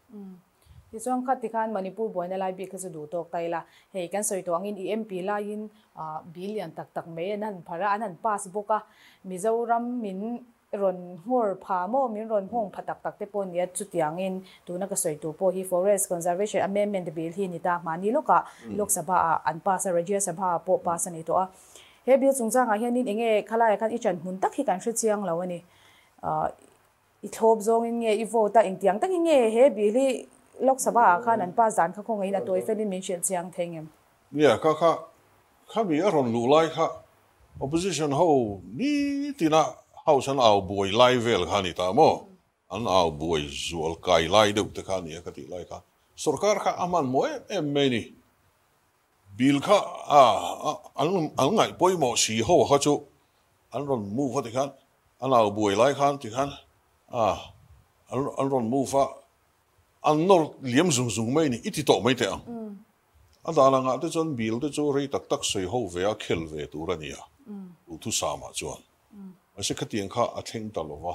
ti chong kha ti khan Manipur boina lai bi kha du tok taila he kan soi tawang in EMP la in billion tak me nan phara anan pass boka Mizoram min ron hor pha mo min ron hong phatak tak te pon ya chutiang in tu na ka soi tu po hi forest conservation amendment bill hi ni ta mani loka lok sabha an pass Rajya Sabha po pass ani to a he bi chungchang a hianin enge khalai kan I chan hun tak hi kan hre chiang lo ani I thop zong in nge I vota in tiang tak nge he bi li lok sabha khan an pa zan kha khong in a toy felin min chen chiang thengem ya kha bi a ron lu lai kha opposition ho ni tina house an au boy lai vel khani ta mo an au boy zual kai lai de ta khan ya ka ti lai kha sarkar kha aman mo em meni bil kha an ngai poi mo si ho kha chu an ron mu kha ti khan an au bui lai khan ti khan an ron mu fa an nor liam zung mai ni iti to mai te ang an da la nga te chon bil te chu rei tak soi ho ve a khel ve tu rania u tu sa ma chuan a se khatiang kha a theng ta lo wa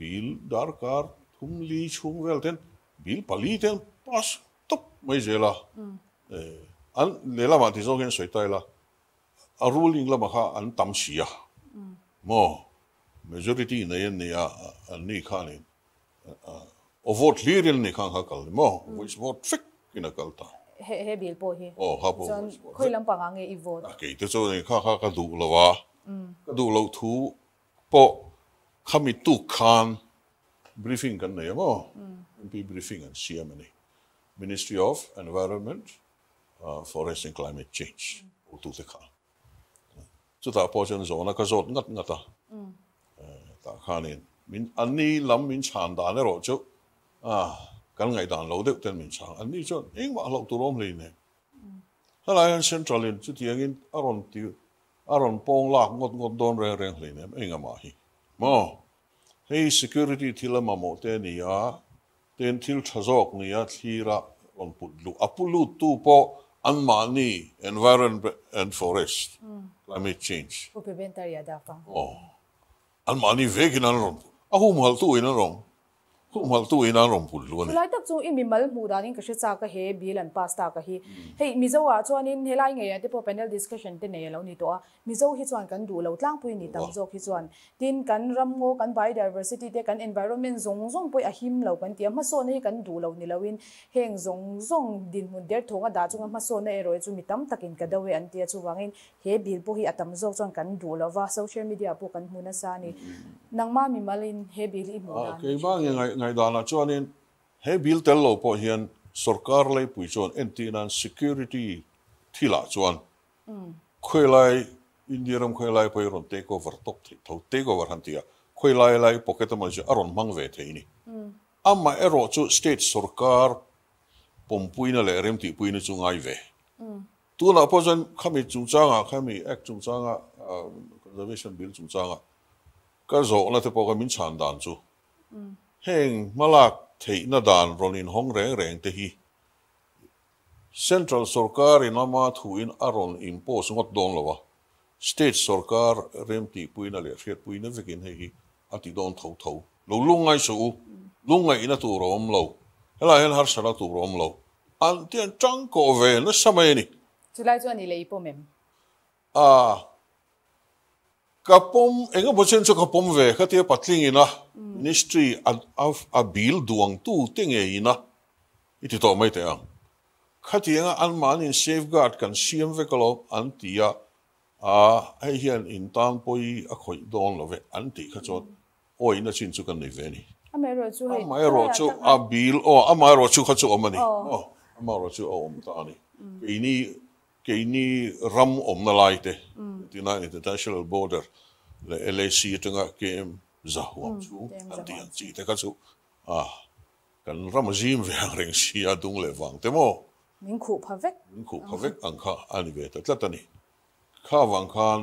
bil dar kar thum li chung vel ten bil pali ten pas top mai jela an lela ma ti zogen soi tai la a ruling la ma kha an tam sia mo majority na yan niya ni kha ni o vote leader ni kha kal mo which vote fik in a kalta he bil po hi o ha po khoi lam panga nge I vote okay to so ni kha ka du lo wa ka du lo thu po khami tu khan briefing kan ne mo MP briefing and CMNA Ministry of Environment Forest and Climate Change o tu te kha chu ta po chen zo na ka zot ngat ngata ta khanin min ani lam min chan da ne ro chu kan ngai dan lo de ten min chang ani chon eng wa lo tu rom le ne hala an central in chu tiang in aron pong lak ngot don re reng le ne eng ma hi mo hey security thila ma mo te ni ya ten thil thazok ni ya thira on put lu apulu tu po Anmani, environment and forest, climate change. Anmani vegin anron. Ahum hal tu in anron. Kung magtuwi na rong pulo ni. Lahat ng imimal muda rin kasi sa kahe bilan pasta kahe. Hey, mizawa chuan in helai ngayon tipo panel discussion din na yelo nito ah. Mizaw hichuan kan dulaw lang po ni tamzok hichuan. Din kan ramgo kan biodiversity de kan environment zong po ahim law kan tiya maso na kan dulaw nilawin heng zong din munder thonga da chunga maso na ero chu mitam takin kadawe an tiya chuwangin he bil po hi atamzok chuan kan dulawa social media po kan muna sa ni. Nang mami malin he bil imuna. Okay bang ngay ngay dana chuanin he bil tello po hian sarkar lei pui chuan entinan security thila chuan khoilai indiram khoilai poi ron take over top thi tho take over hantia khoilai lai pocket ma chu aron mangve theini amma ero chu state sarkar pompuina le remti puina chu ngai ve tuna po chuan khami chu changa khami act chu changa conservation bill chu changa ka zo la te po ka min chan dan chu heng malak thei na dan ronin hong reng reng te hi central sarkar in ama thu in aron impose ngot don lawa state sarkar remti puina le fiat puina vekin hi ati don tho tho lo lungai su lungai na tu rom lo hela hel har sala tu rom lo an tian chang ko ve na samai ni chulai chuan ni le ipo mem kapom ega bochen chu kapom ve khatia patling ina ministry of a bill duang tu tinge ina iti to mai te ang khatia an man in safeguard kan siam ve kalo antia ai hian in tam poi a khoi don love anti khachot oi na chin chu kan nei ve ni amero chu a bill o amero chu khachu omani o amero chu om ta ani ini keini ram om na laite tina international border le LAC tunga kem zahwam chu antian chi te ka chu kan ram jim ve reng si adung le wang temo min khu pavek angkha ani ve ta tlatani kha wang khan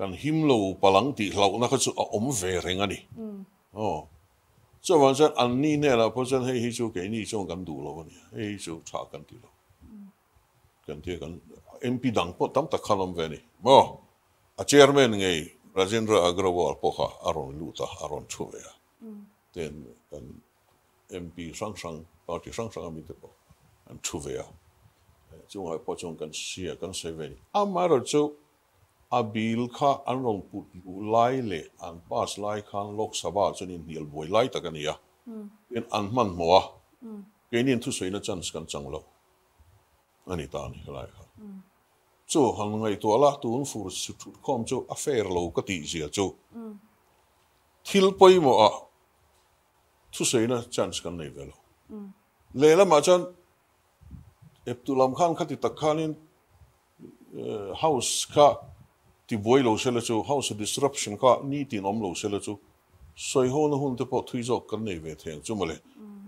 kan himlo palang ti hlau na ka chu om ve reng ani o so wang san an ni ne la person he hi chu ke ni chong kan du lo ni he chu cha kan ti lo kan ti kan MP dang po tam ta khalam veni mo a chairman nge Rajendra Agrawal po kha aron luta aron chuya then an MP Sangsang party Sangsang mi te po an chuya chung ai po chung kan sia kan seveni amaro chu abil kha anron put lai le an pas lai khan lok sabha chunin hil boi lai ta kania in an man moa kenin thu soina chance kan changlo ani ta ni lai kha chu han ngai to la tu fur su tu kom chu affair lo ka ti zia chu thil poi mo a thu soina chance kan nei velo lela ma chan Abdullam Khan khati takhanin house ka ti boi lo sele chu house disruption ka ni ti nom lo sele chu soi ho na hun te po thui jok kan nei ve theng chu male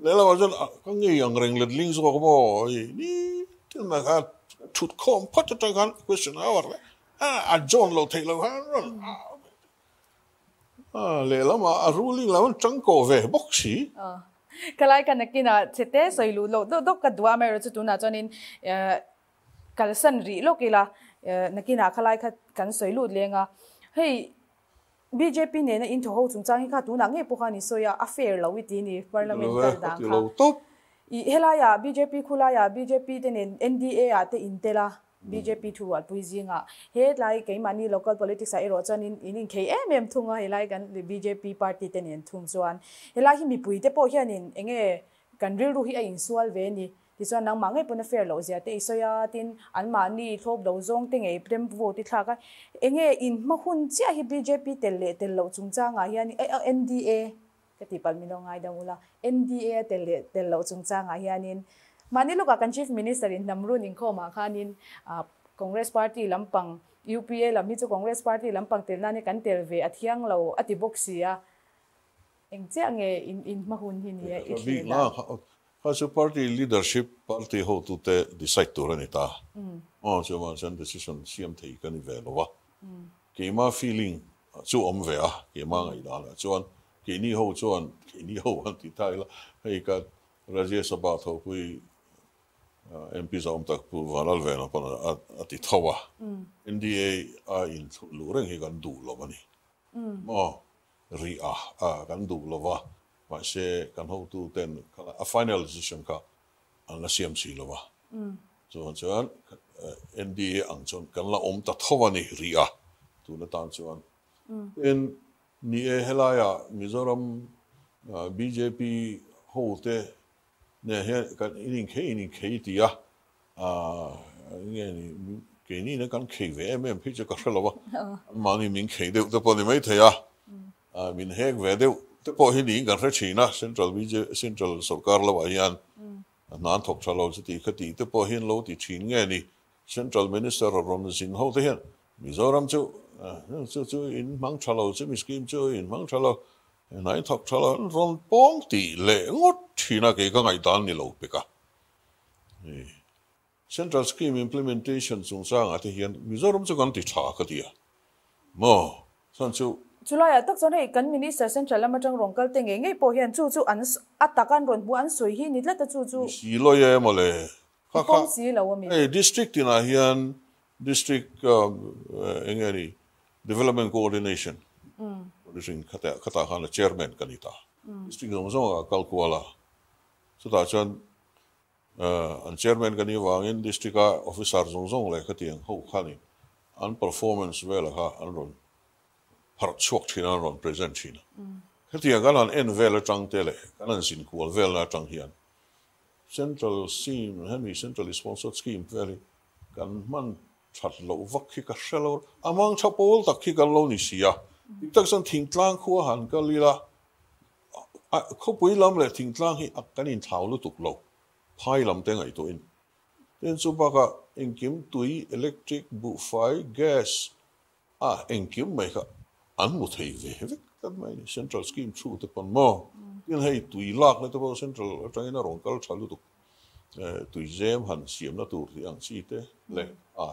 lela ma chan ka nge yang reng let ling zo ko bo ni tin ma ka tut kom pot ta kan question hour a John lo thei lo han lela ma a ruling lawan chang ko ve boxi kalai kanakina chete soilu lo dok ka dwa me ro chu tuna chonin kalsan ri lo kila nakina khalai khat kan soilu lenga hey BJP ne na into ho chung changi kha tuna nge pokhani soya affair lo witi ni parliamentary da kha I helaya BJP khulaya BJP te ne NDA ate intela BJP thual puizinga he lai ke mani local politics a ero chan in KMM thunga he lai kan BJP party ten en thung chuan helai hi mi pui te po hian in enge kanril ru hi a insual ve ni ti chuan nang mangai pona fair lo zia te isoya tin an mani thop lo zong te ngei prem vote thla ka enge in ma hun chia hi BJP tel lo chung changa hian NDA ka ti pal mi lo ngai dawula NDA tel lo chung changa hian in Manilo ka kan chief minister in Namrun in Khoma Khanin Congress Party Lampang UPA lam hi chu Congress Party Lampang telna ni kan telve athiang lo ati boxia engchang e in mahun hin hi e ka su party leadership party ho tu te decide to ranita so one decision siam thei kan ve lowa ke ma feeling chu om ve a ke ma ngai da la chuan ke ni ho an ti tai la hei ka Rajya Sabha tho kui MP zom tak pu valal vena pan ati thawa NDA in lureng hi kan du lo mani ri a kan du lo wa vaan se kan houtuu ten kala a final decision ka an la CMC lova so chuan NDA ang chon kan la om ta thowani ria tu na tan chuan en ni helaya Mizoram BJP hote ne he kan in ti a ngeni ke ni na kan KVM picture ka lova mani min ke de to poni mai thaya a min hek ve de to po hi ni kan ra china central sarkar lawa yan nan thok chalo ti khati to po hin lo ti chin nge ni central minister Ron Sin ho the Mizoram chu in mang chalo chu mi scheme chu in mang chalo nai thok chalo ron pong ti le ngot thina ke ka ngai dan ni lo peka central scheme implementation sung sang at hian Mizoram chu kan ti tha ka dia mo san chu July tak chon hei kan minister central lamatang rongkal tenge ngei po hian chu chu an atakan ron bu an soi hi nitla ta chu chu si lo ye mole kha kha si lo mi ei district in hian district engeri development coordination producing kata khan chairman kanita district zong kalkuala so ta chan an chairman kani wangin district officer zong le khatiang ho khani an performance vela ha an ron har chok thina ron present thina khatiang galan en vela tang tele galan sin kual vela tang hian central scheme hani centrally sponsored scheme vela kan man chat lo vakhi ka shelo amang chapol takhi kan lo ni sia taksan thingtlang khu han ka lila ko pui lam le thingtlang hi akkan in thau lu tuk lo phai lam te ngai to in ten chu ba ka engkim tui electric bu fai gas engkim mai ka an mu thei ve he ka mai central scheme chu te pon mo in hei tui lak le to bo central trainer ron kal chalu tuk tui zem han siam na tur ti ang chi te le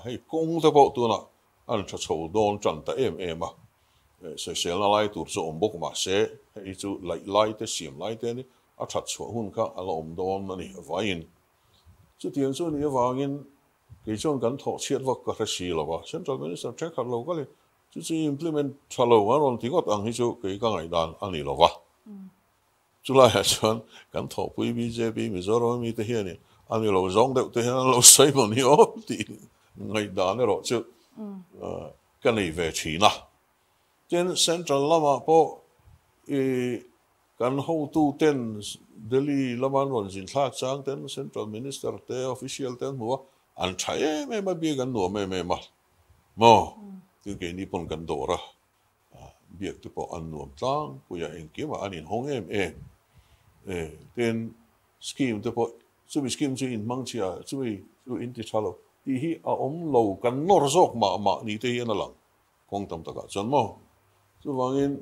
hei kong ta bo tu na an cha chho don chan ta em a se se la lai tur so om bok ma se hei chu lai te siam lai te ni a cha chho hun ka ala om don na ni vain chu tiang chu ni wangin ke chong kan tho chiat wa ka si la wa central minister check har lo ka le chu si implement chalo wa ron ti got ang hi chu ke ka ngai dan ani lo wa July chan kan tho pui BJP Mizoram mi te hi ni ani lo zong de te han lo sai mon ni op ti ngai dan ro chu kan nei ve china ten central lama po kan ho tu ten Delhi lama ron jin thak chang ten central minister te official ten hua an thae me ma bi kan no me ma mo tu ke ni pon kan dora biak tu po an nuam tlang ku ya en ke ma an in hong em ten scheme tu po subi scheme chu in mang chia chui chu in ti chalo ti hi a om lo kan nor zok ma ma ni te yan lang kong tam ta ka chon mo chu wangin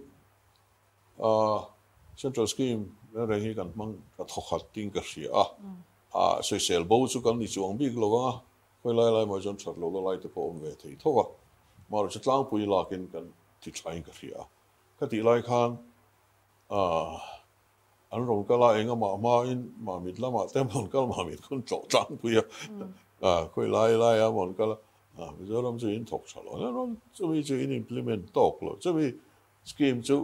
central scheme ra hi kan mang ka thokhat ting ka sia social bo chu kan ni chuang big lo wa koi lai ma jon chhat lo lai te po om ve thei thowa ma ro chatlang pui la ken kan ti thain ka sia ka ti lai khan an ro ka la enga ma ma in ma mit la ma tem mon kal ma mit kun chok chang pui koi lai a mon kal Mizoram chu in thok chalo na ron chu mi chu in implement tok lo chu mi scheme chu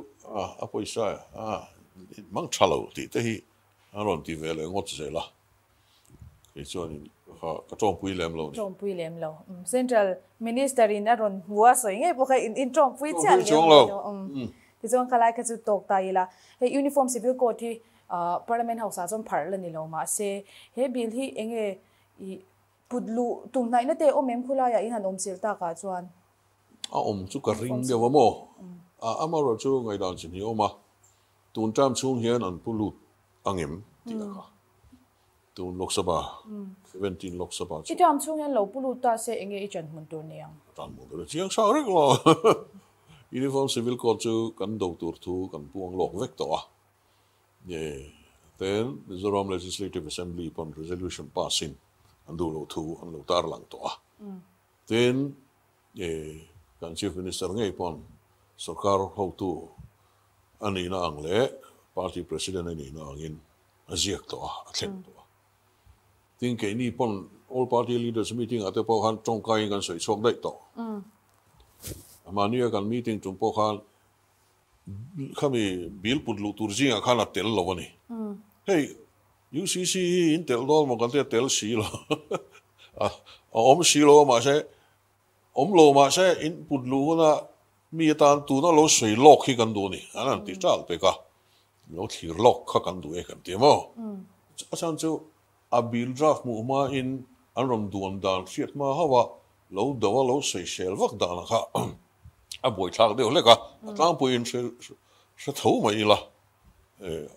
a poisa mang chalo ti te hi ron ti vele ngot se la ke chuan ka tong pui lem lo central minister in ron hua so nge po kha in tong pui chan le ti chong kala ka chu tok ta ila uniform civil code hi parliament house a chom phar la ni lo ma se he bill hi enge pudlu tum nai na te omem khulaya in han om silta ka chuan a om chu ka ring de wamo a amaro chu ngai dan chini oma tun tam chung hian an pulut angem ti ka tun lok sabha 17 lok sabha ti tam chung hian lo pulut ta se enge i chan mun tur niang tan mun tur chiang sa rek lo uniform civil code chu kan do tur thu kan puang lok vek to a ye then Mizoram legislative assembly upon resolution passing andulo thu anlo tar lang to a then kan chief minister ngai pon sarkar ho tu ani na ang le party president ani na angin aziak to a athleng to a tin ke ni pon all party leaders meeting ate po han tong kai kan soi chok dai to amania kan meeting tum po khan kami bilpud luturjing a khanat tel lovani. Hey, UCC in tel dol makantia tel silo. Om silo ma se, om lo ma se in pudlu na mi tan tu na lo sui lok hi kan du ni. Anan ti chal pe ka. Lo thir lok kha kan du e kan ti mo. Asan chu a bil draft mu ma in an rom duan dan fiat ma hawa lo dawa lo sui shel vak dan kha. A boy chak deu leka atlang puin se thau mai la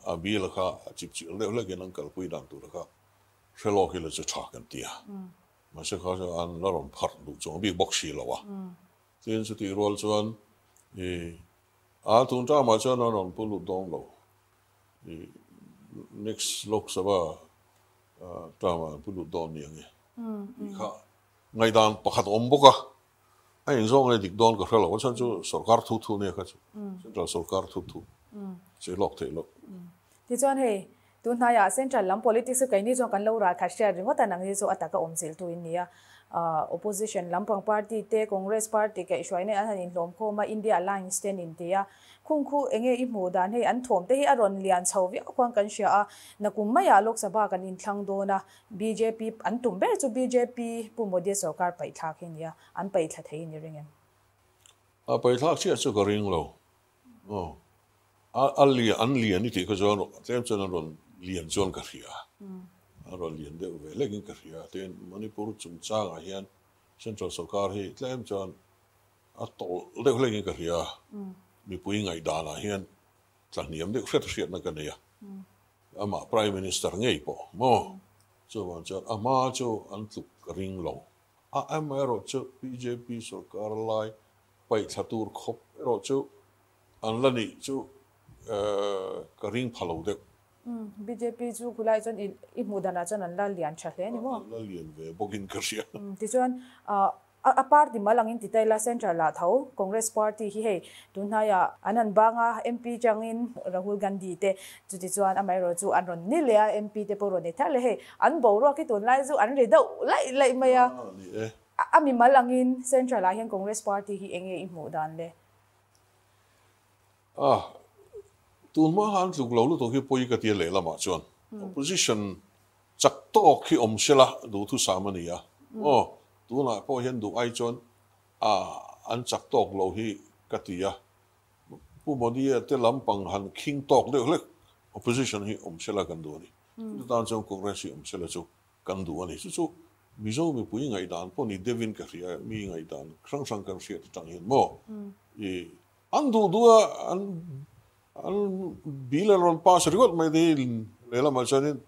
a bi la kha chip chil deu leka nang kal pui dan tu la kha se lo khil se chak kan tia ma se kha se an la rom phar du chong bi bok si la wa tin se ti rol chuan a tun ta ma chuan an pu lu dong lo next lok sa ba ta ma pu lu dong ni nge kha ngai dan pakhat om boka I enjoy the don of fellow. What's so car to near catch? So car to. She locked a look. This one, hey, don't I central lump politics of Kainizo and Laura Kashari? What an amazing attack on sale to India. Opposition Lampong Party, Te Congress Party, Kaishwane, in Lomkoma, India Alliance, Ten India, Kunku, Enge Imudan, Hey, and Tom, they are on Lian Sovia, Kwankanshia, Nakumaya looks about and in Tangdona, BJP, and Tumber to BJP, Pumodis or Carpay Tark India, and Paytat in the ring. A Paytak, she took a ring low. Oh, Ali, Unlianity, because on Tempson on Lian John Carrier. Aralian de ve lekin kariya ten Manipur chum changa hian central sarkar hi tlem chon atol de lekin kariya mi pui ngai dala hian chaniam de khet siat na kan ya ama prime minister ngei po mo so wan chon ama cho antuk ring long a amero cho BJP sarkar lai pai chatur khop ro cho anlani cho karing phalo de BJP chu khulai chon I mudana chon an la lian chhle ni mo la lian ve bogin karsia ti chon a party malangin ti taila central la tho Congress party hi hei tunaya anan banga MP changin Rahul Gandhi te chu ti chuan amairo chu anron nilea MP te porone thale hei an boro ki ton lai zu an re dau lai lai maya ami malangin central la hian Congress party hi enge I mudan le Tunmahan Luglo to Hipoikatia Lama John. Opposition Chaktoki Omshela do to Samania. Oh, do not po him do I John. And Chaktok Lohi Katia. Pumodia Telampang Han King Talk the opposition he Omshela Gandoni. The Danson Congressi Omshela Gandoni. So Mizomi Puing I Dan, Pony Devin Katia, meaning I Dan, Crangshan can share the tongue more. Undo Dua and An bila ron pass record may di lela macanin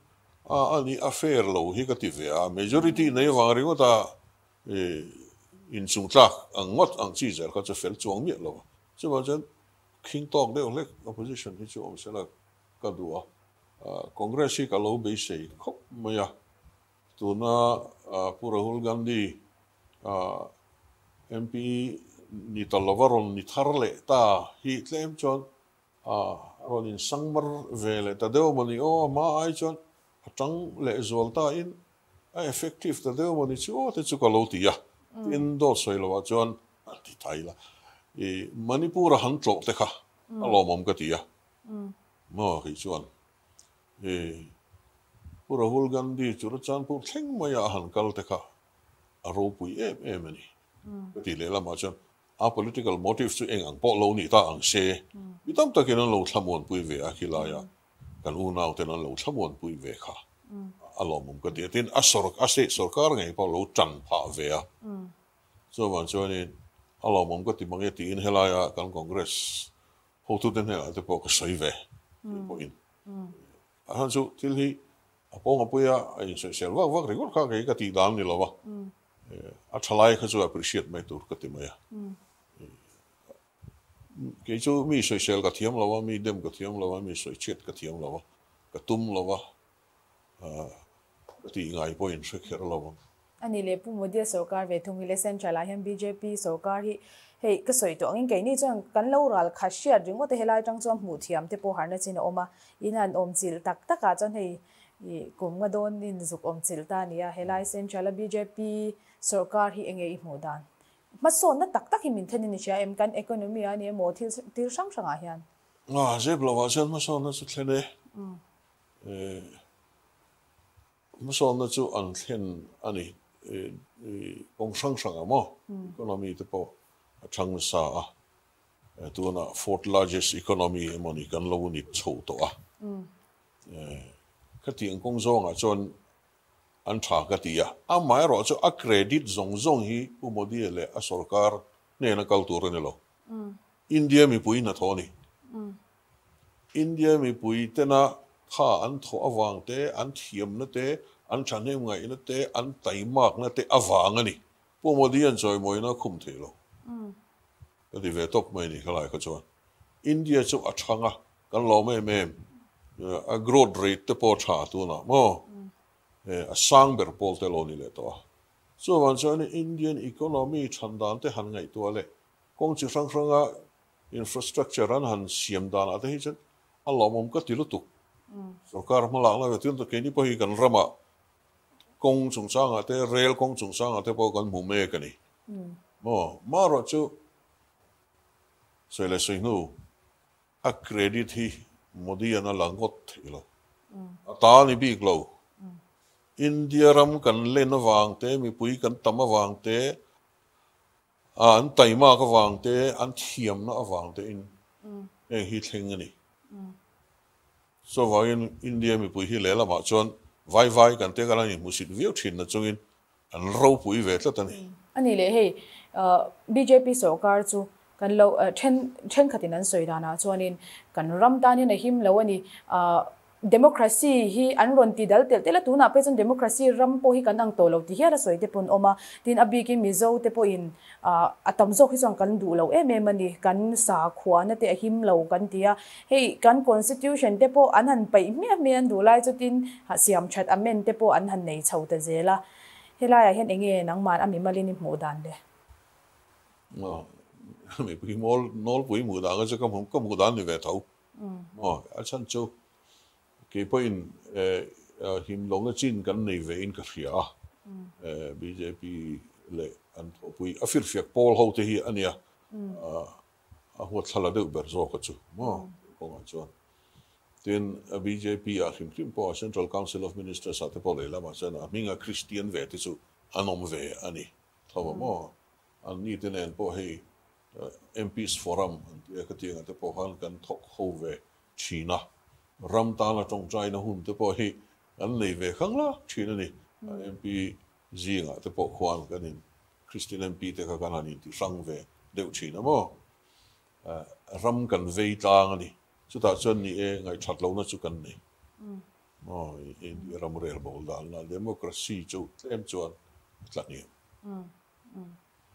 ani affair lo hikative a majority na yung ringot a insumtak ang ngot ang cizel kasi fel tuang miet lo so macan king talk de ulit opposition hiyo omsela kadua Kongresi kalau base kop maya tuna Rahul Gandhi MP ni talawaron ni tarle ta hi tlem chon Ronin Sangmar Vele Tadeomani oh ma I chon Tang le Zolta in effective Tadeomani oh te Tsukalotia in Dosoilova John Antitaila Manipura Hantlo Teha Alomom Katia Mo Hichuan Rahul Gandhi Churachan Pur Ting Maya Hankal Teha A Ropui Emeni Tilela Machan A political motive to England, Poloni, and say, you don't take an unload someone puive, Achillaya, can own out and unload someone puiveca. Alomum got it in Asorok, Assets or Carne, Polo Tang Pavea. So one joining Alomum got the Mangetti in Helaya, can Congress. How to then at the Poker Save. And so till he upon a puya, I say, well, what record cargo got it down the lava. Atalai has to appreciate my Turkatimaya. Kajo me so shell Katiam lava, me dem Katiam lava, me so chet Katiam lava, Katum lava, the eye point shaker lava. Anilepu Modia Sokar, Vetumile Central, I am BJP, Sokar, he Kasoito, in Kainitan, Kanlaural, Kashia, drink what the hell I don't want Mutiam, Tepo Harness in Oma, in an Omzil, Takatan, he. Kung madon din zuk siltania helai central BJP sarkar hi enge I mudan Mason na tak takin mintenin siya em kan ekonomiya niya mo til sang sang ayan. Ah, zeblo wasan mason na sa klene. Mason na sa anten ani kung sang sang mo ekonomi tapo chang sa ito na fourth largest economy mo ni kan lo ni choto kati ang kung zonga chon an tha kati ya amay ro cho a credit zong hi umodiele a sarkar ne na culture ne lo India mi pui na thoni India mi pui tena kha an tho awang te an thiam na te an chanem ngai na te an taimak na te awang ani pomodian joy moi na khum the lo kati ve top mai ni khalai ka chon India chu athanga kan lo me a growth rate te po tha tu na mo a sang ber pol te lo ni le to so wan so ni Indian economy chan dan te han ngai to le kong chi sang sanga infrastructure an han siam dan a te chen a lo mom ka ti lu tu sarkar ma la la tin to ke ni po hi kan rama kong chung sang a te rail kong chung sang a te po kan mu me ka ni mo ma ro chu so le so nu a credit hi Modi na langot ilo. Ata ni big low. India ram kan len wang te mi pui kan tam wang te an taima ka wang te an thiam na wang te in. Hi thing ni. So wa in India mi pui hi le la ma chon vai kan te kan ni musit viu thin na chungin an ro pui ve tla tan hi. Ani le hey BJP sarkar chu kan lo then khatin an soidana chuanin kan ramdan hin ahim lawani democracy hi anron ti dal tel tela tuna pe chon democracy ram po hi kanang tolo ti hiara soite pun oma tin abiki mizo te po in atam zo hi chong kan du lo em ani kan sa khwana te ahim lo kan tia hei kan constitution te po anhan pai me an du lai chutin siam chat amen te po anhan nei chhote zela helai hen enge nangman ami malini modan de mi pui mol nol pui mu da ga ka mum ka mu da ni ve thau a chan chu ke poin him long chin kan nei ve in ka ria BJP le an pui a firfia pol ho te hi ania a ho thala de ber zo ka chu mo ko chu tin a BJP a him kim po Central Council of Ministers at pol le la ma san a minga Christian ve te chu anom ve ani thaw mo an ni ten en po hi MPs forum katiang te pohan kan thok hove China ram ta la tong chai na hum te po hi an nei ve khang la China ni MP zinga te po khwan kan in Christian MP te ka kan ni ti sang ve deu China mo ram kan ve tang ni chu ta chon ni e ngai that lo na chu kan nei mo in ram rel bol dal na democracy chu tem chuan tlat ni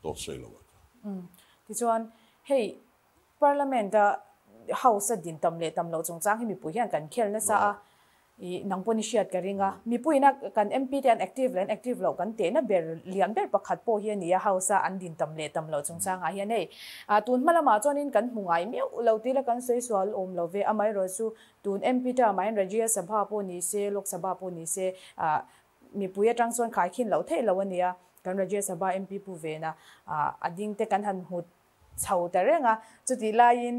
tot sei lo chuan hei parliament da house din tamle tamlo chungchang hi mi pu hian kan khelna sa a i nangponi shiat ka ringa mi puina kan MP ten active land active lo kan te na ber lian ber pakhat po hian ia house an din tamle tamlo chungchang a hian nei a tun malama chonin kan hungai meu lo ti la kan seisual om lo ve amai ro chu tun MP ta mai rajya sabha po ni se lok sabha po ni se a mi puya tang chon khai khin lo thei lo ania kan rajya sabha MP pu ve na ading te kan han hut chau tarenga chuti lain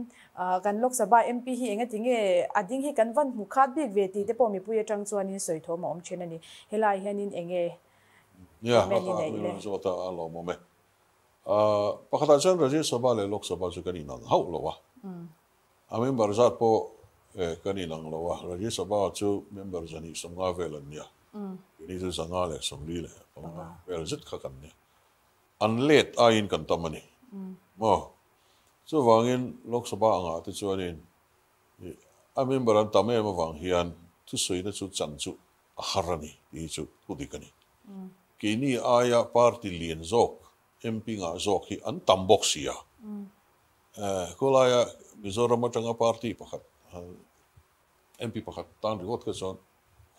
kan lok sabha MP hi enga tinge ading hi kan van mukhat big ve ti te pomi puya tang chuanin soithoma om chen ani helai hianin enge ya so ta alo mome pakhata chan rajya sabha le lok sabha chu kanina hau lowa member zat po kanina lowa rajya sabha chu member jani somga velan ya ni zu sanga le somri le vel zit kha kan ne an let a in kan tamani mo so wangin lok sabha anga te chuanin a member an tame ma wang hian tu soi na chu chan chu a harani ni chu tudikani ke ni aya party lien zok MP nga zok hi an tamboxia kolaya Mizoram atanga party pakhat MP pakhat tan rigot ka chon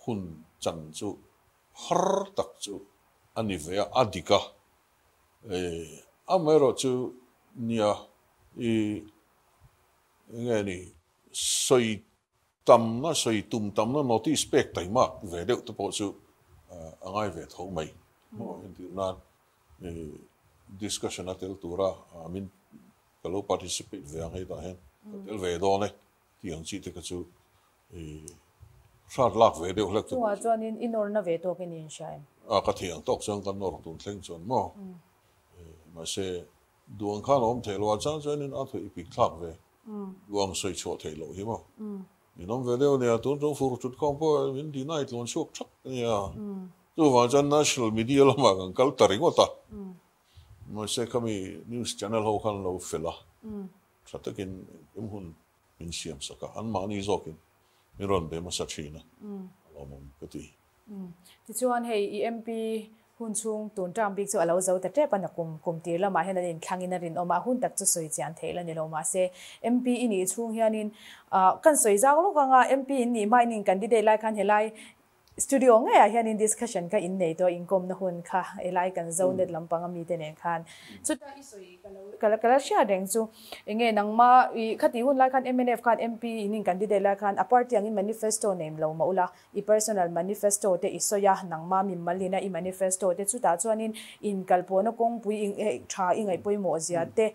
hun chan chu har tak chu ani vea adika amero chu nia i ngani soi tam na soi tum tam na noti spek tai ma ve deu to po chu angai ve thau mai mo in ti nan discussion at el tura. I mean, kalau participate yang itu hen, el vedo ne tiang cik tak cuci. Saat lak vedo lek tu. Wah, tuan ini orang na vedo ke ni insya Allah. Kat tiang tok sang kan orang tu teng tuan mo. Macam dua orang om terluar sang tuan ini atau ipik lak ve. Dua orang soi cok terluar he mo. Ni nom vedo ni tuan tu furu cut kampo, ini di night tuan sok cak ni ya. Tu wajan national media lama kan kalau tering otak. Masa kami news channel hokan lau fila, satu kin imhun min siam saka, an mani zokin, miron be masa China, alamon peti. Tujuan hey EMP hunchung tuntang big so alau zau tete panakum kumtir la mahen din kangin na rin o mahun takto soy jian te la nilo masa MP ini chung hianin kan soy zau lo kanga MP ini mai ning candidate lai kan helai. Studio ngay ay yan in discussion ka in nito income na hun ka elay kan zone at lampang amitin ng kan so kala siya deng so ngay nang ma katihun la kan MNF kan MP ining candidate la kan apart yung in manifesto name law maula I personal manifesto te isoya nang ma mimalina I manifesto te so tatuanin in kalpono kung pui ing tra ingay pui mo siya te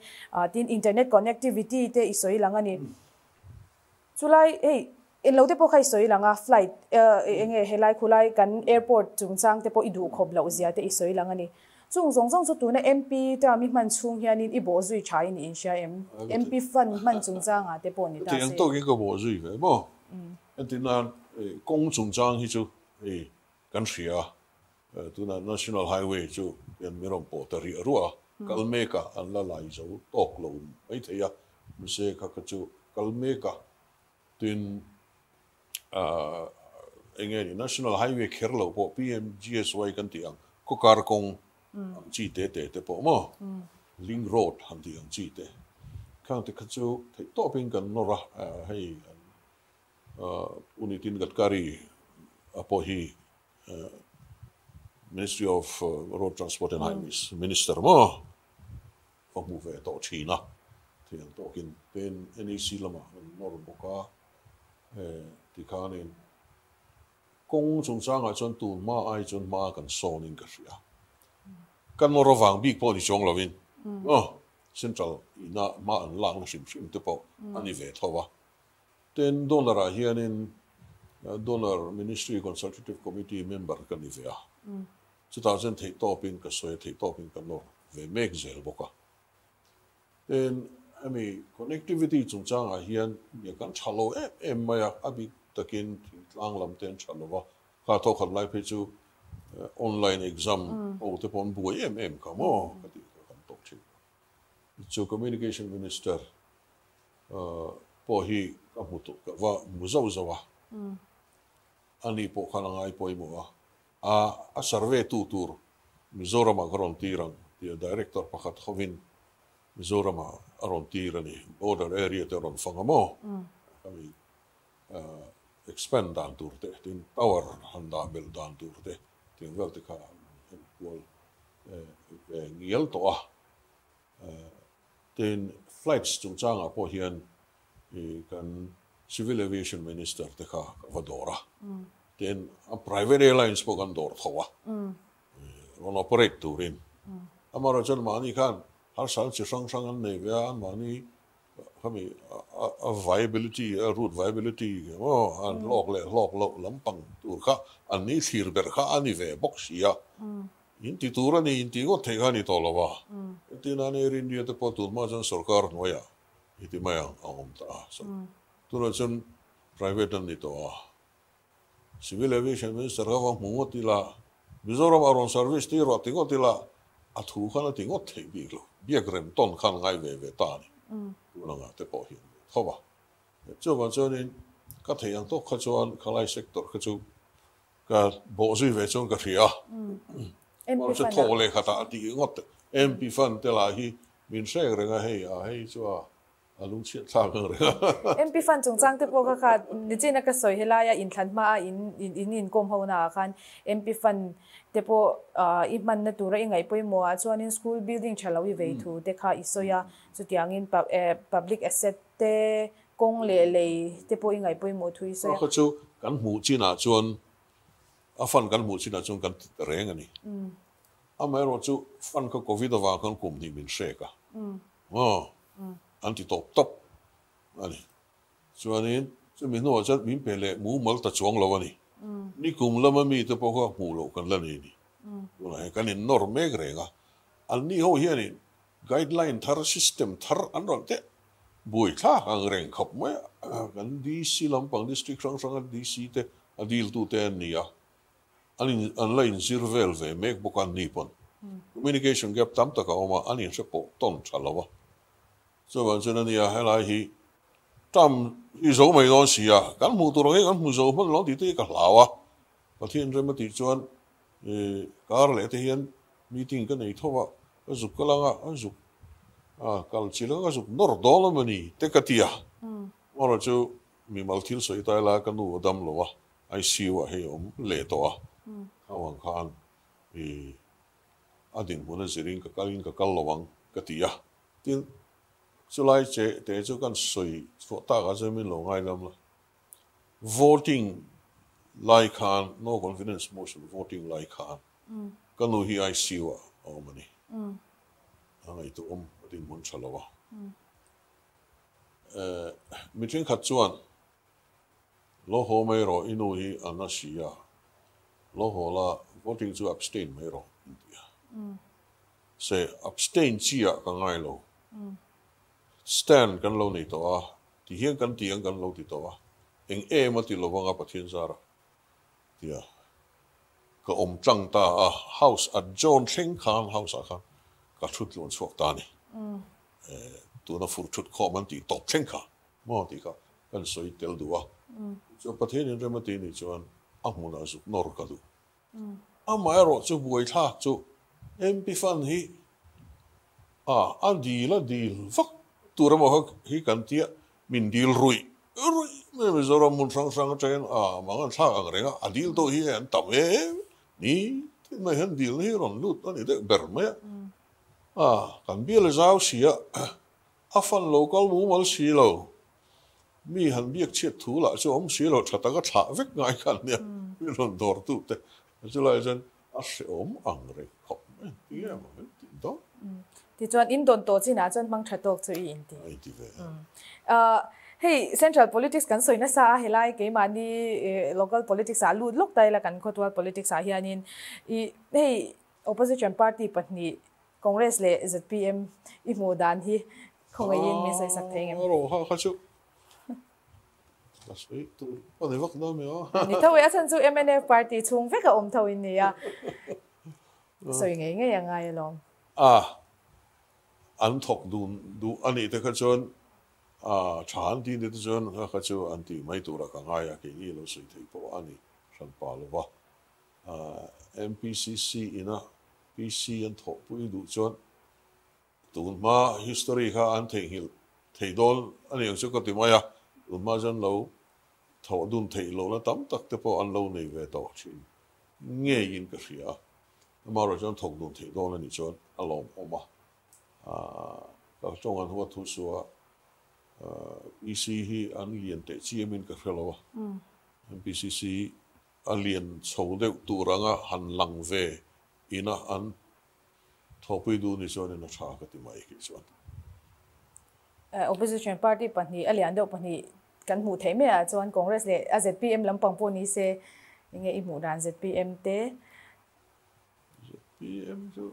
tin internet connectivity te isoy lang ani so like hey Ilo te po kay soy langa flight enge helai kulai kan airport chung sang te po idu khob la uzia te isoy langa ni chung zong zong so tu na MP ta mi man chung hianin I bo zui chai ni insha MP fund man chung zanga te po ni ta se tiang to ki ko bo zui ve bo tin na kong chung zang hi chu kan sia tu na national highway chu yan mirom po ta ri ruwa kalmeka an la lai zo tok lo ai the ya mse ka ka chu kalmeka tin Engeri national highway Kerala po PMGSY kan tiang ko karkong ang cite te po mo link road ang tiang cite kang te kacu te toping kan norah hay unitin katkari apohi Ministry of Road Transport and Highways Minister mo pagbuve to China tiang tokin pen NEC lama norboka thì khá nên công chúng sang ở trên tuần ma ai trên ma cần so nên cái gì à cần một vàng biết bao nhiêu trong là vin central ina ma anh lang nó xịn xịn tiếp bao anh về thôi ba tên donor à hiện nên donor ministry consultative committee member cần đi về à chúng ta trên thấy topping cái số thấy topping cái nó về make zel bao cả tên I mean, connectivity chung chang a hian ya kan chalo em maya abi takin lang lam ten chalo ka to khon lai pe chu online exam o te pon bu em ka mo ka ti kan tok chi chu communication minister po hi ka mutu ka wa muzau zawa ani po khana ngai poi mo a survey tu tur mizorama garantirang the director pakhat khovin Mizorama around Tirani, border area around Fangamo. I mean, expand down to the thing, power and build down to the thing. Well, the car will yield to then flights to Changa Pohian can civil aviation minister the car Vadora. Then a private airline spoken door Towa. Run operate to him. Amara Janmani can. Hal ci sang an nei via an mani kami a viability a route viability an lok lampang tur kha an ni thir ber kha ani ve box ya in ti tur ani in ti go the kha ni tolowa tin an er india te potul ma jan sarkar noya iti ma ang om ta so tur jan private an ni to civil aviation minister ga wa mungotila mizoram aron service ti ro ti gotila athu kha na ti ngot thei bi lo biagrem ton khan ngai ve ta ni lo nga te po hin kho ba chu ba chu ni ka thei ang to kha chuan khalai sector kha chu ka bo zui ve chong ka ria mo chu tho le kha ta ti ngot MP fan te la hi min shek re nga hei a hei chu a lung che tha ka re MP fan chung chang te po kha kha ni chi na ka soi helaya in thlan ma a in kom ho na khan MP fan tepo iman na tura ingai poi mo chuan in school building chalawi ve thu te kha isoya chutiang in public asset te kong le tepo ingai poi mo thu isoya kha chu kan mu china chuan afan kan mu china chung kan reng ani Amero chu fan ko covid wa kan kum di min sheka. Anti top top. Ani. Chuanin chu min no chat min pele mu mal ta chuang lawani. Ni kum lama mi te po ko mu lo kan lani ni. Wala kan in norme grega. Al ni ho hianin guideline thar system thar anron te. Bui tha ang reng khop me kan DC Lampang district sang sang DC te adil tu te nia. Anin online sirvelve mek bukan nipon. Communication gap tam taka oma anin sepo ton chalawa. So ban senania hala hi tam izo mai don sia kan mu tu roe kan mu zo ban lo ti te ka lawa. Pathin re mati chuan kar le te hian meeting kan ei thowa azuk kalanga azuk kal chilanga azuk nor dolomani te katia. Ora chu mi malthil so itaila kanu adam lowa. I see wa he om le toa. Awang khan adin muna zirin kakalin kakalawang katiya. Tin sulai che te chu kan sui fo ta ga zemin lo ngai lam la. Voting like khan no confidence motion voting like khan. Kanu hi I see wa omani. Angai to om adin mun chalawa. Mitrin khatsuan Loho mero inuhi anasiya. Loho la voting to abstain mero India. Say abstain chia kangai lo. Stand kan lo nito ah. Tihiang kan tiang kan lo tito ah. Eng e mati lo wanga pathin zara. Tia. Ka om chang ta ah house at John Cheng Khan house ah kan. Ka chut lon swak ta ni. Tu na fur chut ko man ti top Cheng Khan. Mo ti ka kan soi tel du ah. So Pathin Ramatini Chuan Amunazu Norkadu. Amaro to Buita to Empifan he Adila deal fuck to Ramahok he can tear min deal rui. Maybe Zora Munsang Sangachain, Mangan Sangrega, a deal to here and Tame, nee, my hand deal here on loot on it, Berme. Can be a house here. Afan local woman silo. Mi han biếc chiết thú lại cho ông xí lột chặt ta có thả vết ngay cả nè, biết lần đầu tụt thế, cho lại dân ăn sẽ ốm ăn rồi khóc mấy tiếng mà mấy tiếng đó. Thì cho anh in đồn tổ chức nào cho anh mang chặt đốt cho yên đi. Ai đi về? Hey central politics kan soi na sa helai ke mani local politics a lut lok tai la kan khotwa politics a hianin I hey opposition party patni Congress le ZPM I modan hi khong yin mi sai sak theng em. Ro ha chu That's right. Well, they work now, me. MNF party chung veka om thau in ya. So ngay ngay yang ngay long. An thok du ani te ka chon chan ti ni te chon ka chu an ti mai tu ra ka ngay ya ke ni lo sui thei po ani san pa lo wa. MPCC ina PC an thok pui du chon. Tun ma history ka an thei hil thei dol ani ang chu ka ti mai ya. Imagine low, thought don't take low, let them tuck the poor and lonely where dodging. Nay in Kashia. The Marajan talk don't take down any joint along Oma. Strong and what to so EC he alien take GM in Kashiloa. MPCC alien sold out to Ranga and Langve in a and torpedo is on in a target in my case. Opposition party pani aliando pani kan mu thei me a chuan Congress le ZPM Lampang poni se nge I mu dan ZPM te ZPM chu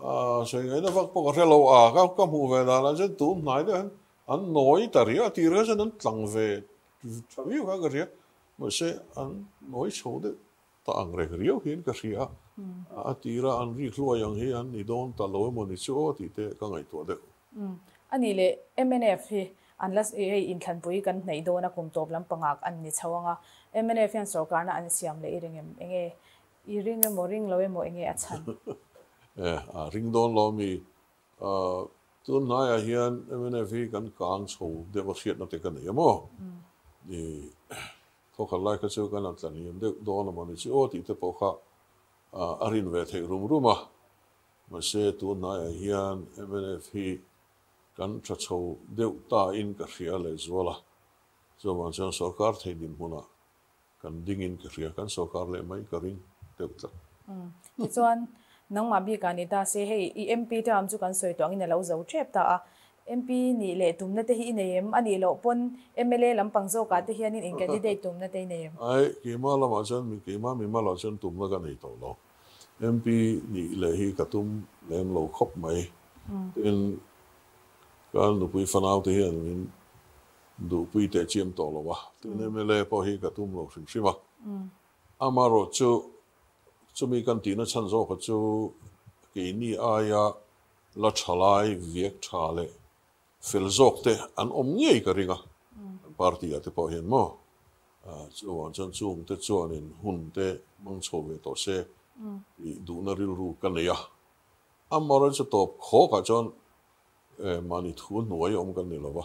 so ngai na vak po relo a ka mu ve na la zen tu nai de an noi taria ti re zen an tlang ve chaviu ka gria mo se an noi show de ta angre rio hin ka sia a tira an ri khlo yang hi an ni don ta lo mo ni chu ti te ka ngai tu de Anile MNF he unless AA in Kanpui kan nei do na kum top lam pangak an ni chawanga MNF yan sarkar na an siam le iringem enge iringe moring lowe mo enge achan ring don lo mi tu na ya hian MNF kan kang so de wasiat na te kan yemo ni ko khala ka chu kan atlan yem de do na man chi o ti te po kha arin ve the rum ruma ma se tu na ya hian MNF kan chacho deuta in ka riale zola so man san sarkar thei din huna kan ding in ka ria kan sarkar le mai ka ring deuta chuan nang mabiga ni ta say hey MP ta am chu kan soi tawang in lo zo chep ta a MP ni le tumna te hi neem ani lo pon MLA lampang zo ka te hianin in candidate tumna te neem ai kema la ma chan mi kema mi ma la chan tumna ka nei to lo MP ni le hi ka tum lem lo khop mai in ka lu pui fanau te hian du pui te chiem to lo wa te ne mele po hi ka tum lo sim siwa amaro chu chumi kan ti na chan zo ka chu ke ni aya la chalai viek chale filozofte an omnye ka ringa partia te po hian mo chu an chan chung te chuan in hun te mang chove to se du na ril ru kan ya amaro chu to kho ka chon mani thu noi om kan ni lo wa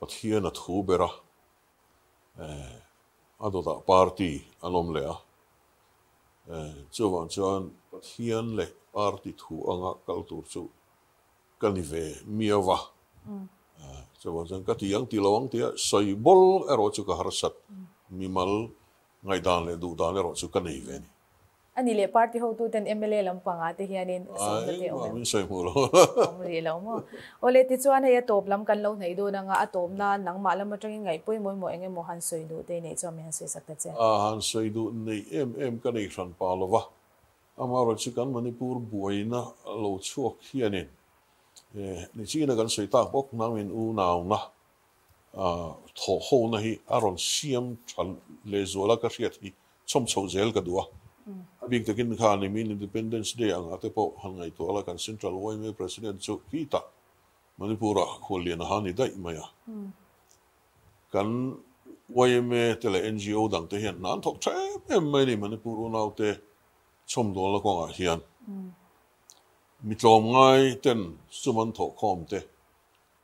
pathian at thu bera adota party anomlea chuan chuan pathian le party thu anga kaltur chu kanive miawa chuan chuan ka tiang ti lawang tia soi bol ero chu ka harsat mimal ngai dan le du dan ero chu kanei ve ni ani le party ho tu ten MLA lampang ate hianin sa te te o soi bol amri law mo ole ti chuan he top lam kan lo nei do na nga atom na nang ma lam atang ngai poi moi mo enge mo han soi du te nei chom han soi sak ta che han soi du nei kanei ran pa lo wa amaro chi kan Manipur buaina lo chuak hianin ni chi na kan soi ta bok na min u naw na tho ho na hi aron siam chal le zola ka riat hi chom chho zel ka duwa big the kin khan ni min Independence Day ang ate po hangai to ala kan Central Way President chu kita Manipura kholian hani dai maya kan wayme tele NGO dang te hian nan thok che mai ni Manipur naw te chom do la ko a hian mi tlom ngai ten suman tho khom te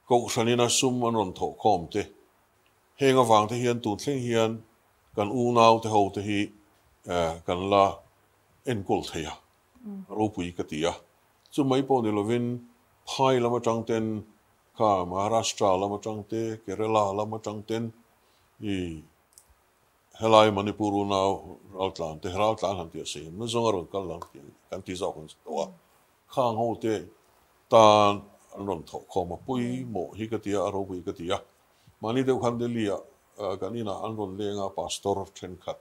ko sanina suman on tho khom te henga wang te hian tu thleng hian kan u naw te ho te hi kan la enkol thaya ro pui katia chu mai po ni lovin phai lama tangten ka Maharashtra lama tangte Kerala lama tangten i helai Manipur na Altland Heraltland han ti se no zongaron kan lang kan ti zokon to khang ho te tan ron tho khoma pui mo hi katia ro pui katia mani deu khan delia kanina anron lenga pastor Chenkhat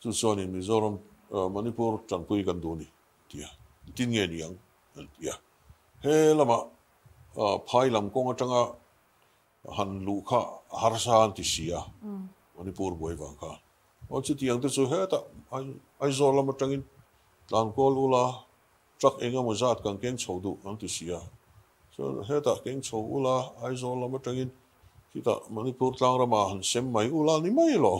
chu soni Mizoram Manipur tangpui kan duni tia tin nge niang tia he lama phai lam kong atanga han lu kha harsan ti sia Manipur boi wang kha o chu tiang te chu he ta ai zo lama tangin tlang ko lula trak enga mo zat kan ken chho du ang ti sia so he ta ken chho ula ai zo lama tangin kita Manipur tlang rama han sem mai ula ni mai lo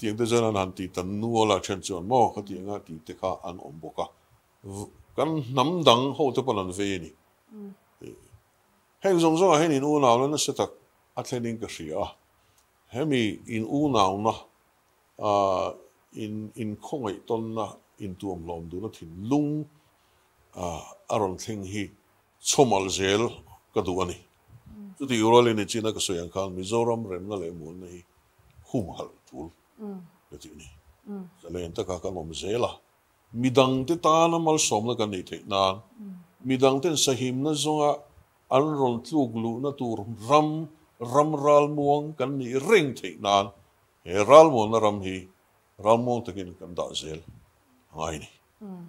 tiang te zan han ti tan nu la chen chuan mo ka tiang a ti te kha an om boka kan nam dang ho te palan ve ni heng zong zong a hen in u naw na se tak a thlening ka hria hemi in u naw na in khongai ton na in tuam lom du na thin lung aron thing hi chomal zel ka du ani chu ti urali ni china ka soyang khan Mizoram rem na le mun nei hum hal tul betini zalenta ka ka momzela midang te tana mal somna kan nei theina midang ten sahim na zonga anron tluglu na tur ram ramral muang kan ni ring theina heral mon ram hi ram mon takin kan da zel haini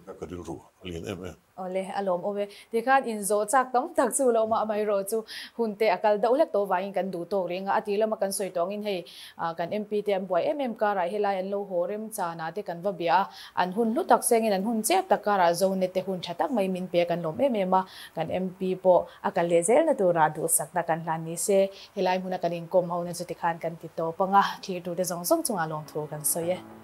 ka kadil ru alien em ole alom ove dekhan in zo chak tam tak chu lo ma mai ro chu hunte akal da ulak to wangin kan du to renga atila ma kan soitong in hei kan MP te amboy mm ka rai helai an lo horem chana te kan vabia an hun lu tak sengin an hun chep takara zo ne te hun thatak mai min pe kan lom emema kan MP po akal le zel na to ra du sakna kan hlani se helai huna kan in kom hauna chu tikhan kan ti to panga thir tu te zong zong chunga lom tho kan soye